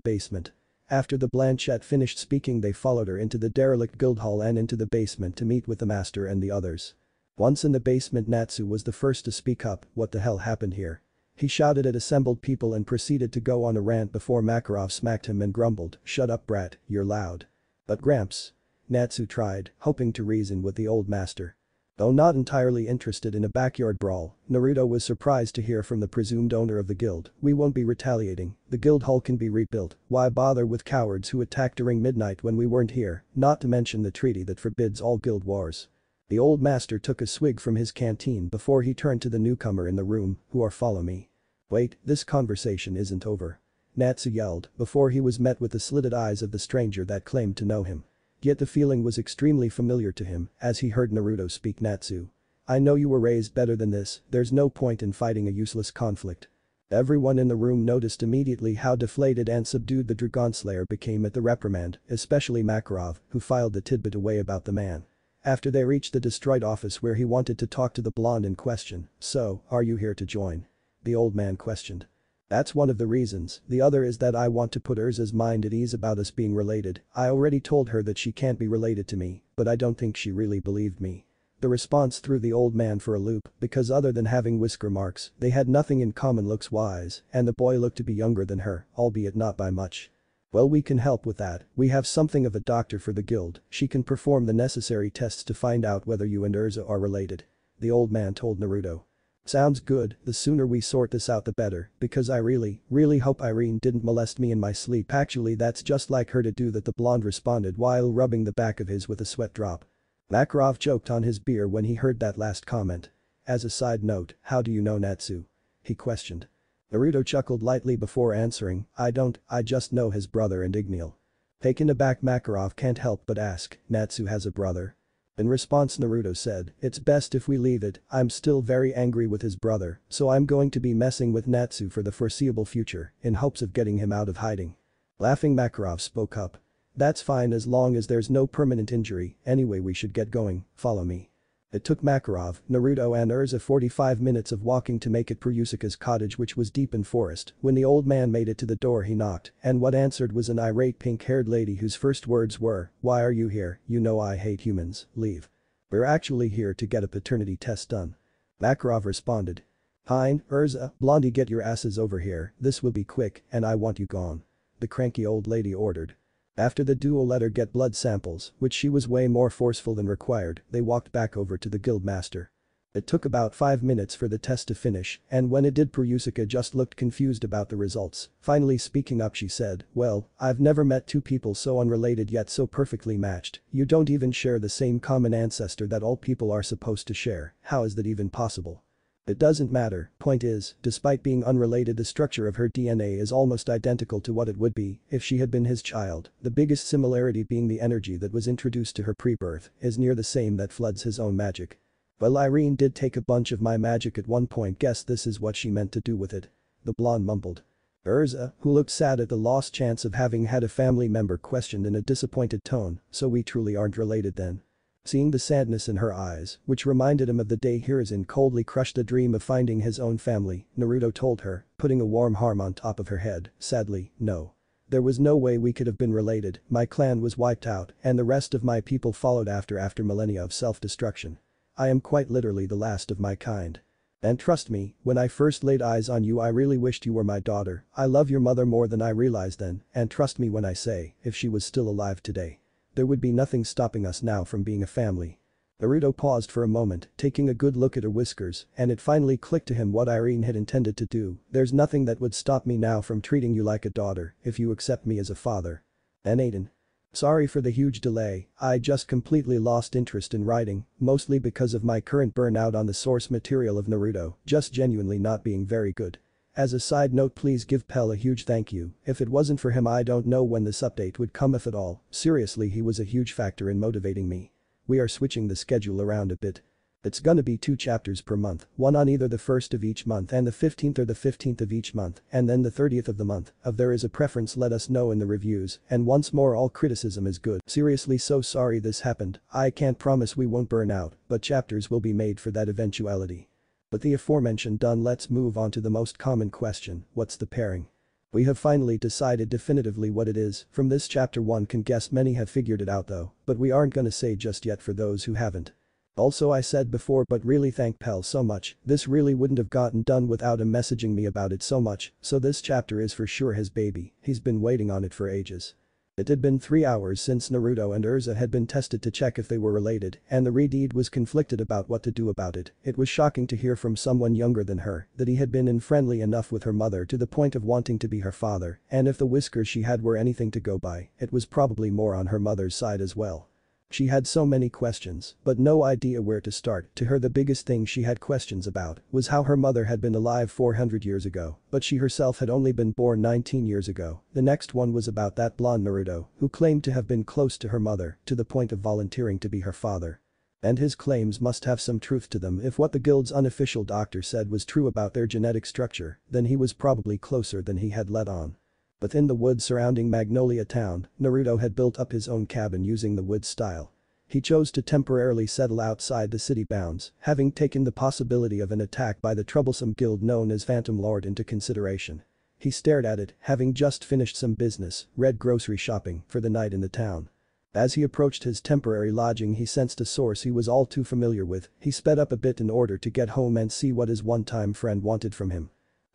basement." After the Blanchette finished speaking, they followed her into the derelict guild hall and into the basement to meet with the master and the others. Once in the basement, Natsu was the first to speak up. "What the hell happened here?" He shouted at assembled people and proceeded to go on a rant before Makarov smacked him and grumbled, "Shut up brat, you're loud." "But Gramps," Natsu tried, hoping to reason with the old master. Though not entirely interested in a backyard brawl, Naruto was surprised to hear from the presumed owner of the guild, "We won't be retaliating, the guild hall can be rebuilt, why bother with cowards who attacked during midnight when we weren't here, not to mention the treaty that forbids all guild wars." The old master took a swig from his canteen before he turned to the newcomer in the room, "Who are follow me." "Wait, this conversation isn't over," Natsu yelled before he was met with the slitted eyes of the stranger that claimed to know him. Yet the feeling was extremely familiar to him as he heard Naruto speak. "Natsu, I know you were raised better than this, there's no point in fighting a useless conflict." Everyone in the room noticed immediately how deflated and subdued the Dragonslayer became at the reprimand, especially Makarov, who filed the tidbit away about the man. After they reached the destroyed office where he wanted to talk to the blonde in question, "So, are you here to join?" the old man questioned. "That's one of the reasons, the other is that I want to put Urza's mind at ease about us being related. I already told her that she can't be related to me, but I don't think she really believed me." The response threw the old man for a loop because other than having whisker marks, they had nothing in common looks-wise, and the boy looked to be younger than her, albeit not by much. "Well, we can help with that, we have something of a doctor for the guild, she can perform the necessary tests to find out whether you and Urza are related," the old man told Naruto. "Sounds good, the sooner we sort this out the better, because I really hope Irene didn't molest me in my sleep. Actually, that's just like her to do that," the blonde responded while rubbing the back of his with a sweat drop. Makarov choked on his beer when he heard that last comment. "As a side note, how do you know Natsu?" he questioned. Naruto chuckled lightly before answering, I just know his brother and Igneal." Taken aback, Makarov can't help but ask, "Natsu has a brother?" In response, Naruto said, "It's best if we leave it, I'm still very angry with his brother, so I'm going to be messing with Natsu for the foreseeable future, in hopes of getting him out of hiding." Laughing, Makarov spoke up, "That's fine as long as there's no permanent injury, anyway we should get going, follow me." It took Makarov, Naruto and Urza 45 minutes of walking to make it per Yusuke's cottage, which was deep in forest. When the old man made it to the door, he knocked, and what answered was an irate pink-haired lady whose first words were, "Why are you here? You know I hate humans, leave. We're actually here to get a paternity test done." Makarov responded, "Fine, Urza, Blondie, get your asses over here, this will be quick and I want you gone," the cranky old lady ordered. After the duo let her get blood samples, which she was way more forceful than required, they walked back over to the guildmaster. It took about 5 minutes for the test to finish, and when it did, Yusuke just looked confused about the results. Finally speaking up, she said, "Well, I've never met two people so unrelated yet so perfectly matched, you don't even share the same common ancestor that all people are supposed to share, how is that even possible?" "It doesn't matter, point is, despite being unrelated, the structure of her DNA is almost identical to what it would be if she had been his child, the biggest similarity being the energy that was introduced to her pre-birth is near the same that floods his own magic. Well, Irene did take a bunch of my magic at one point, guess this is what she meant to do with it," the blonde mumbled. Urza, who looked sad at the lost chance of having had a family member, questioned in a disappointed tone, "So we truly aren't related then?" Seeing the sadness in her eyes, which reminded him of the day Hiruzen coldly crushed the dream of finding his own family, Naruto told her, putting a warm arm on top of her head, "Sadly, no. There was no way we could have been related, my clan was wiped out and the rest of my people followed after millennia of self-destruction. I am quite literally the last of my kind. And trust me, when I first laid eyes on you I really wished you were my daughter, I love your mother more than I realized then, and trust me when I say, if she was still alive today, there would be nothing stopping us now from being a family." Naruto paused for a moment, taking a good look at her whiskers, and it finally clicked to him what Irene had intended to do. "There's nothing that would stop me now from treating you like a daughter if you accept me as a father." And Aiden. "Sorry for the huge delay, I just completely lost interest in writing, mostly because of my current burnout on the source material of Naruto, just genuinely not being very good. As a side note, please give Pell a huge thank you, if it wasn't for him I don't know when this update would come, if at all, seriously he was a huge factor in motivating me. We are switching the schedule around a bit." It's gonna be 2 chapters per month, one on either the 1st of each month and the 15th or the 15th of each month, and then the 30th of the month. If there is a preference, let us know in the reviews, and once more, all criticism is good. Seriously, so sorry this happened. I can't promise we won't burn out, but chapters will be made for that eventuality. With the aforementioned done, let's move on to the most common question: what's the pairing? We have finally decided definitively what it is. From this chapter, one can guess many have figured it out though, but we aren't gonna say just yet for those who haven't. Also, I said before, but really thank Pell so much. This really wouldn't have gotten done without him messaging me about it so much, so this chapter is for sure his baby. He's been waiting on it for ages. It had been 3 hours since Naruto and Urza had been tested to check if they were related, and the Redeed was conflicted about what to do about it. It was shocking to hear from someone younger than her that he had been unfriendly enough with her mother to the point of wanting to be her father, and if the whiskers she had were anything to go by, it was probably more on her mother's side as well. She had so many questions, but no idea where to start. To her, the biggest thing she had questions about was how her mother had been alive 400 years ago, but she herself had only been born 19 years ago. The next one was about that blonde Naruto, who claimed to have been close to her mother to the point of volunteering to be her father. And his claims must have some truth to them. If what the guild's unofficial doctor said was true about their genetic structure, then he was probably closer than he had let on. But in the woods surrounding Magnolia Town, Naruto had built up his own cabin using the woods style. He chose to temporarily settle outside the city bounds, having taken the possibility of an attack by the troublesome guild known as Phantom Lord into consideration. He stared at it, having just finished some business, red grocery shopping, for the night in the town. As he approached his temporary lodging, he sensed a source he was all too familiar with. He sped up a bit in order to get home and see what his one-time friend wanted from him.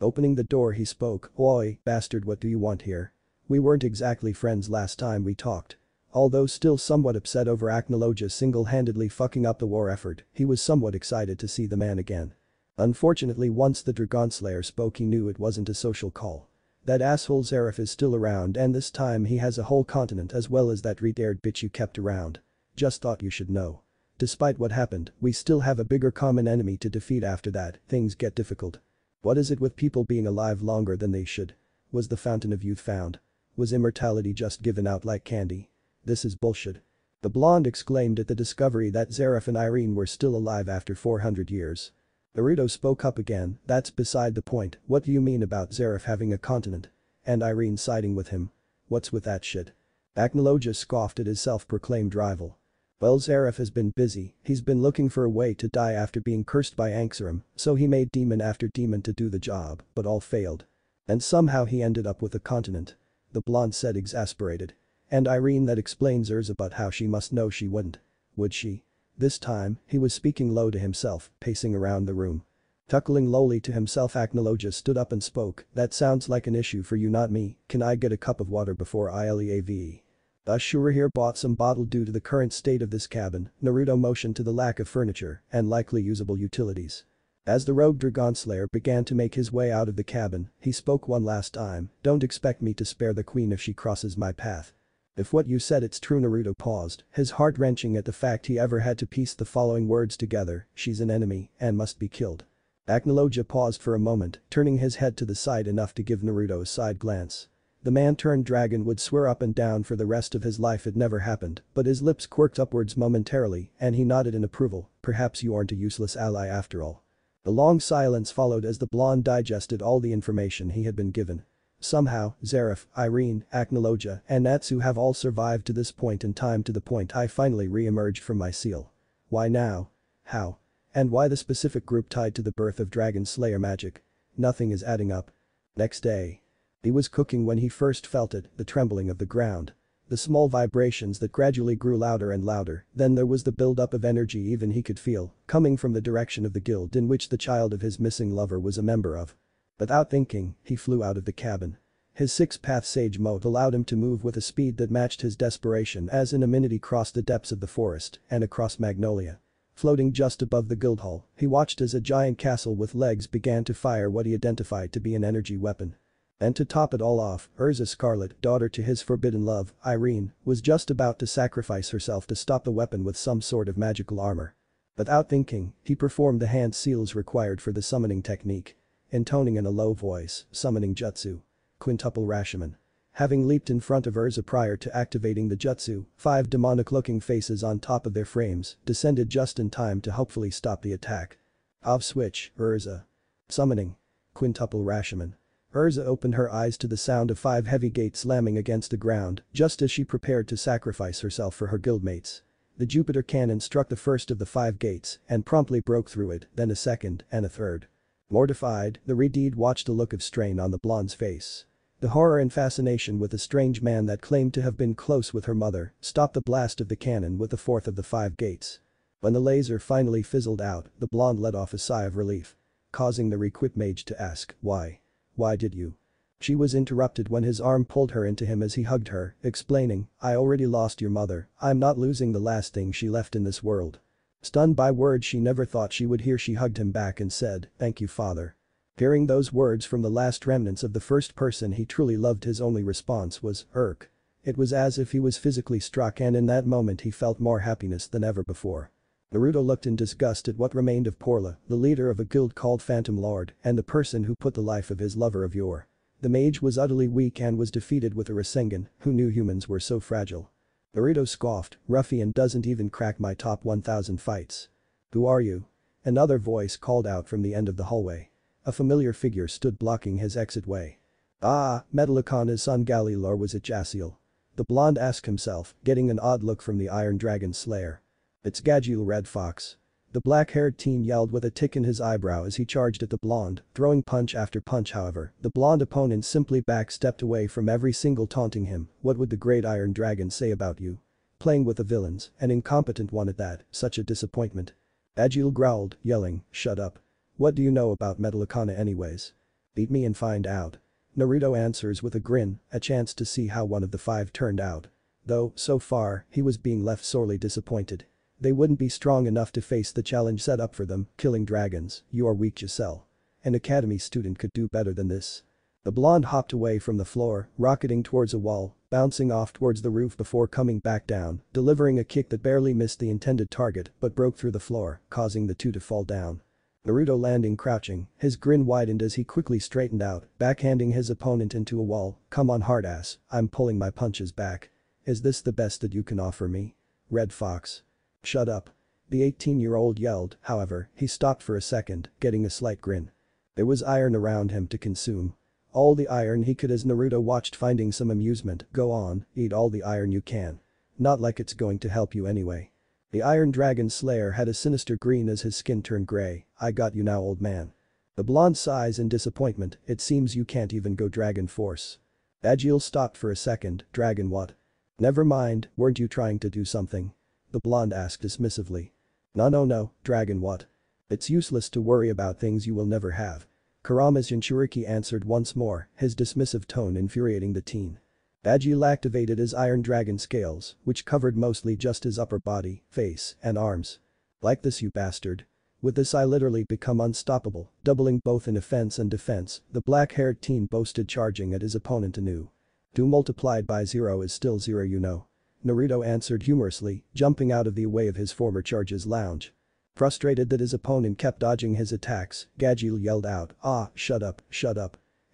Opening the door, he spoke. "Oi, bastard, what do you want here? We weren't exactly friends last time we talked." Although still somewhat upset over Acnologia single-handedly fucking up the war effort, he was somewhat excited to see the man again. Unfortunately, once the Dragonslayer spoke, he knew it wasn't a social call. That asshole Xerath is still around, and this time he has a whole continent as well as that re-dared bitch you kept around. Just thought you should know. Despite what happened, we still have a bigger common enemy to defeat. After that, things get difficult. What is it with people being alive longer than they should? Was the fountain of youth found? Was immortality just given out like candy? This is bullshit. The blonde exclaimed at the discovery that Xerath and Irene were still alive after 400 years. Naruto spoke up again. "That's beside the point. What do you mean about Xerath having a continent? And Irene siding with him? What's with that shit?" Acnologia scoffed at his self-proclaimed rival. "Well, Xerath has been busy. He's been looking for a way to die after being cursed by Anxarum, so he made demon after demon to do the job, but all failed. And somehow he ended up with a continent," the blonde said, exasperated. "And Irene, that explains Urza, but how she must know she wouldn't. Would she?" This time, he was speaking low to himself, pacing around the room. Chuckling lowly to himself, Acnologia stood up and spoke. "That sounds like an issue for you, not me. Can I get a cup of water before I leave?" "Ashura here bought some bottled due to the current state of this cabin." Naruto motioned to the lack of furniture and likely usable utilities. As the rogue Dragonslayer began to make his way out of the cabin, he spoke one last time. "Don't expect me to spare the queen if she crosses my path." "If what you said it's true," Naruto paused, his heart wrenching at the fact he ever had to piece the following words together, "she's an enemy and must be killed." Acnologia paused for a moment, turning his head to the side enough to give Naruto a side glance. The man turned dragon would swear up and down for the rest of his life it never happened, but his lips quirked upwards momentarily and he nodded in approval. "Perhaps you aren't a useless ally after all." The long silence followed as the blonde digested all the information he had been given. "Somehow, Xerath, Irene, Acnologia, and Natsu have all survived to this point in time, to the point I finally re-emerged from my seal. Why now? How? And why the specific group tied to the birth of Dragon Slayer magic? Nothing is adding up." Next day. He was cooking when he first felt it, the trembling of the ground. The small vibrations that gradually grew louder and louder, then there was the buildup of energy even he could feel, coming from the direction of the guild in which the child of his missing lover was a member of. Without thinking, he flew out of the cabin. His six-path sage mode allowed him to move with a speed that matched his desperation as in a minute he crossed the depths of the forest and across Magnolia. Floating just above the guild hall, he watched as a giant castle with legs began to fire what he identified to be an energy weapon. And to top it all off, Urza Scarlet, daughter to his forbidden love, Irene, was just about to sacrifice herself to stop the weapon with some sort of magical armor. Without thinking, he performed the hand seals required for the summoning technique, intoning in a low voice, summoning jutsu. Quintuple Rashomon. having leaped in front of Urza prior to activating the jutsu. 5 demonic-looking faces on top of their frames descended just in time to hopefully stop the attack. Off switch, Urza. Summoning. Quintuple Rashomon. Urza opened her eyes to the sound of 5 heavy gates slamming against the ground just as she prepared to sacrifice herself for her guildmates. The Jupiter cannon struck the first of the 5 gates and promptly broke through it, then a second and a third. Mortified, the Redeed watched a look of strain on the blonde's face. The horror and fascination with the strange man that claimed to have been close with her mother stopped the blast of the cannon with the fourth of the 5 gates. When the laser finally fizzled out, the blonde let off a sigh of relief, causing the Requip mage to ask, "Why? Why did you?" She was interrupted when his arm pulled her into him as he hugged her, explaining, "I already lost your mother, I'm not losing the last thing she left in this world." Stunned by words she never thought she would hear, she hugged him back and said, "Thank you, father." Hearing those words from the last remnants of the first person he truly loved, his only response was, "Irk." It was as if he was physically struck, and in that moment he felt more happiness than ever before. Naruto looked in disgust at what remained of Porla, the leader of a guild called Phantom Lord and the person who put the life of his lover of yore. The mage was utterly weak and was defeated with a Rasengan. Who knew humans were so fragile? Naruto scoffed, "Ruffian doesn't even crack my top 1000 fights." "Who are you?" Another voice called out from the end of the hallway. A familiar figure stood blocking his exit way. "Ah, Metallica's son Galil, or was it Jaciel?" the blonde asked himself, getting an odd look from the Iron Dragon Slayer. "It's Gajiel, Red Fox," the black-haired teen yelled with a tick in his eyebrow as he charged at the blonde, throwing punch after punch. However, the blonde opponent simply backstepped away from every single taunting him. "What would the great Iron Dragon say about you? Playing with the villains, an incompetent one at that, such a disappointment." Gajiel growled, yelling, "Shut up. What do you know about Metallicana anyways? Beat me and find out." Naruto answers with a grin, a chance to see how one of the 5 turned out. Though, so far, he was being left sorely disappointed. They wouldn't be strong enough to face the challenge set up for them. "Killing dragons, you are weak, Giselle. An academy student could do better than this." The blonde hopped away from the floor, rocketing towards a wall, bouncing off towards the roof before coming back down, delivering a kick that barely missed the intended target but broke through the floor, causing the 2 to fall down. Naruto landing crouching, his grin widened as he quickly straightened out, backhanding his opponent into a wall. "Come on, hardass, I'm pulling my punches back. Is this the best that you can offer me? Red Fox." "Shut up," the 18-year-old yelled. However, he stopped for a second, getting a slight grin. There was iron around him to consume. All the iron he could, as Naruto watched, finding some amusement. "Go on, eat all the iron you can. Not like it's going to help you anyway." The Iron Dragon Slayer had a sinister grin as his skin turned gray. "I got you now, old man." The blonde sighs in disappointment. "It seems you can't even go Dragon Force." Gajiel stopped for a second. "Dragon what?" "Never mind, weren't you trying to do something?" the blonde asked dismissively. No, Dragon what? It's useless to worry about things you will never have." Kurama's Jinchuriki answered once more, his dismissive tone infuriating the teen. Gajiel activated his Iron Dragon scales, which covered mostly just his upper body, face, and arms. "Like this, you bastard. With this I literally become unstoppable," doubling both in offense and defense, the black-haired teen boasted, charging at his opponent anew. "2 multiplied by 0 is still 0, you know," Naruto answered humorously, jumping out of the way of his former charge's lounge. Frustrated that his opponent kept dodging his attacks, Gajiel yelled out, "Ah, shut up,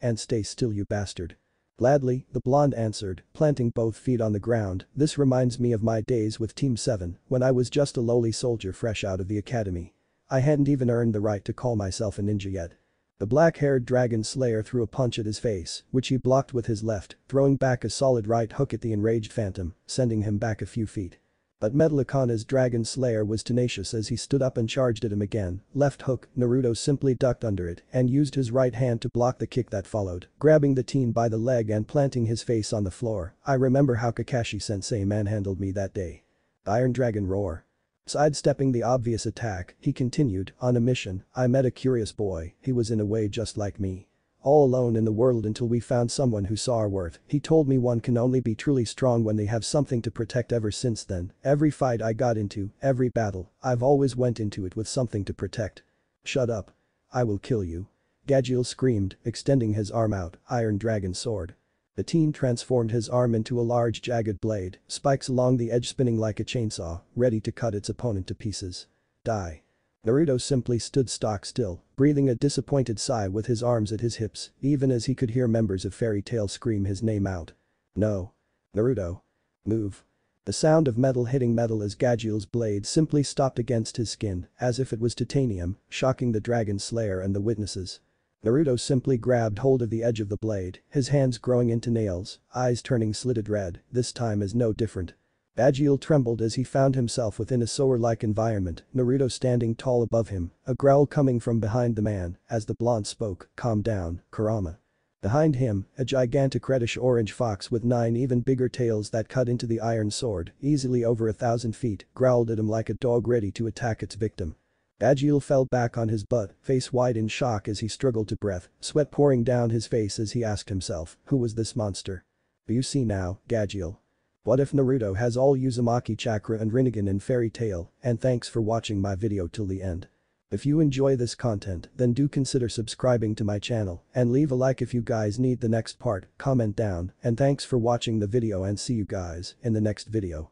and stay still, you bastard." "Gladly," the blonde answered, planting both feet on the ground. "This reminds me of my days with Team 7 when I was just a lowly soldier fresh out of the academy. I hadn't even earned the right to call myself a ninja yet." The black-haired Dragon Slayer threw a punch at his face, which he blocked with his left, throwing back a solid right hook at the enraged phantom, sending him back a few feet. But Metallica's Dragon Slayer was tenacious as he stood up and charged at him again. Left hook. Naruto simply ducked under it and used his right hand to block the kick that followed, grabbing the teen by the leg and planting his face on the floor. "I remember how Kakashi-sensei manhandled me that day." Iron Dragon roar. Sidestepping the obvious attack, he continued, "On a mission, I met a curious boy. He was in a way just like me. All alone in the world until we found someone who saw our worth. He told me one can only be truly strong when they have something to protect. Ever since then, every fight I got into, every battle, I've always went into it with something to protect." "Shut up. I will kill you," Gajiel screamed, extending his arm out. Iron Dragon sword. The teen transformed his arm into a large jagged blade, spikes along the edge spinning like a chainsaw, ready to cut its opponent to pieces. "Die." Naruto simply stood stock still, breathing a disappointed sigh with his arms at his hips, even as he could hear members of Fairy Tail scream his name out. No. Naruto. Move. The sound of metal hitting metal as Gajule's blade simply stopped against his skin, as if it was titanium, shocking the dragon slayer and the witnesses. Naruto simply grabbed hold of the edge of the blade, his hands growing into nails, eyes turning slitted red, this time is no different. Gajule trembled as he found himself within a sewer-like environment, Naruto standing tall above him, a growl coming from behind the man, as the blonde spoke, "Calm down, Kurama." Behind him, a gigantic reddish-orange fox with 9 even bigger tails that cut into the iron sword, easily over 1,000 feet, growled at him like a dog ready to attack its victim. Gajule fell back on his butt, face wide in shock as he struggled to breath, sweat pouring down his face as he asked himself, who was this monster? You see now, Gajule. What if Naruto has all Uzumaki chakra and Rinnegan in Fairy Tail, and thanks for watching my video till the end. If you enjoy this content then do consider subscribing to my channel and leave a like if you guys need the next part, comment down, and thanks for watching the video and see you guys in the next video.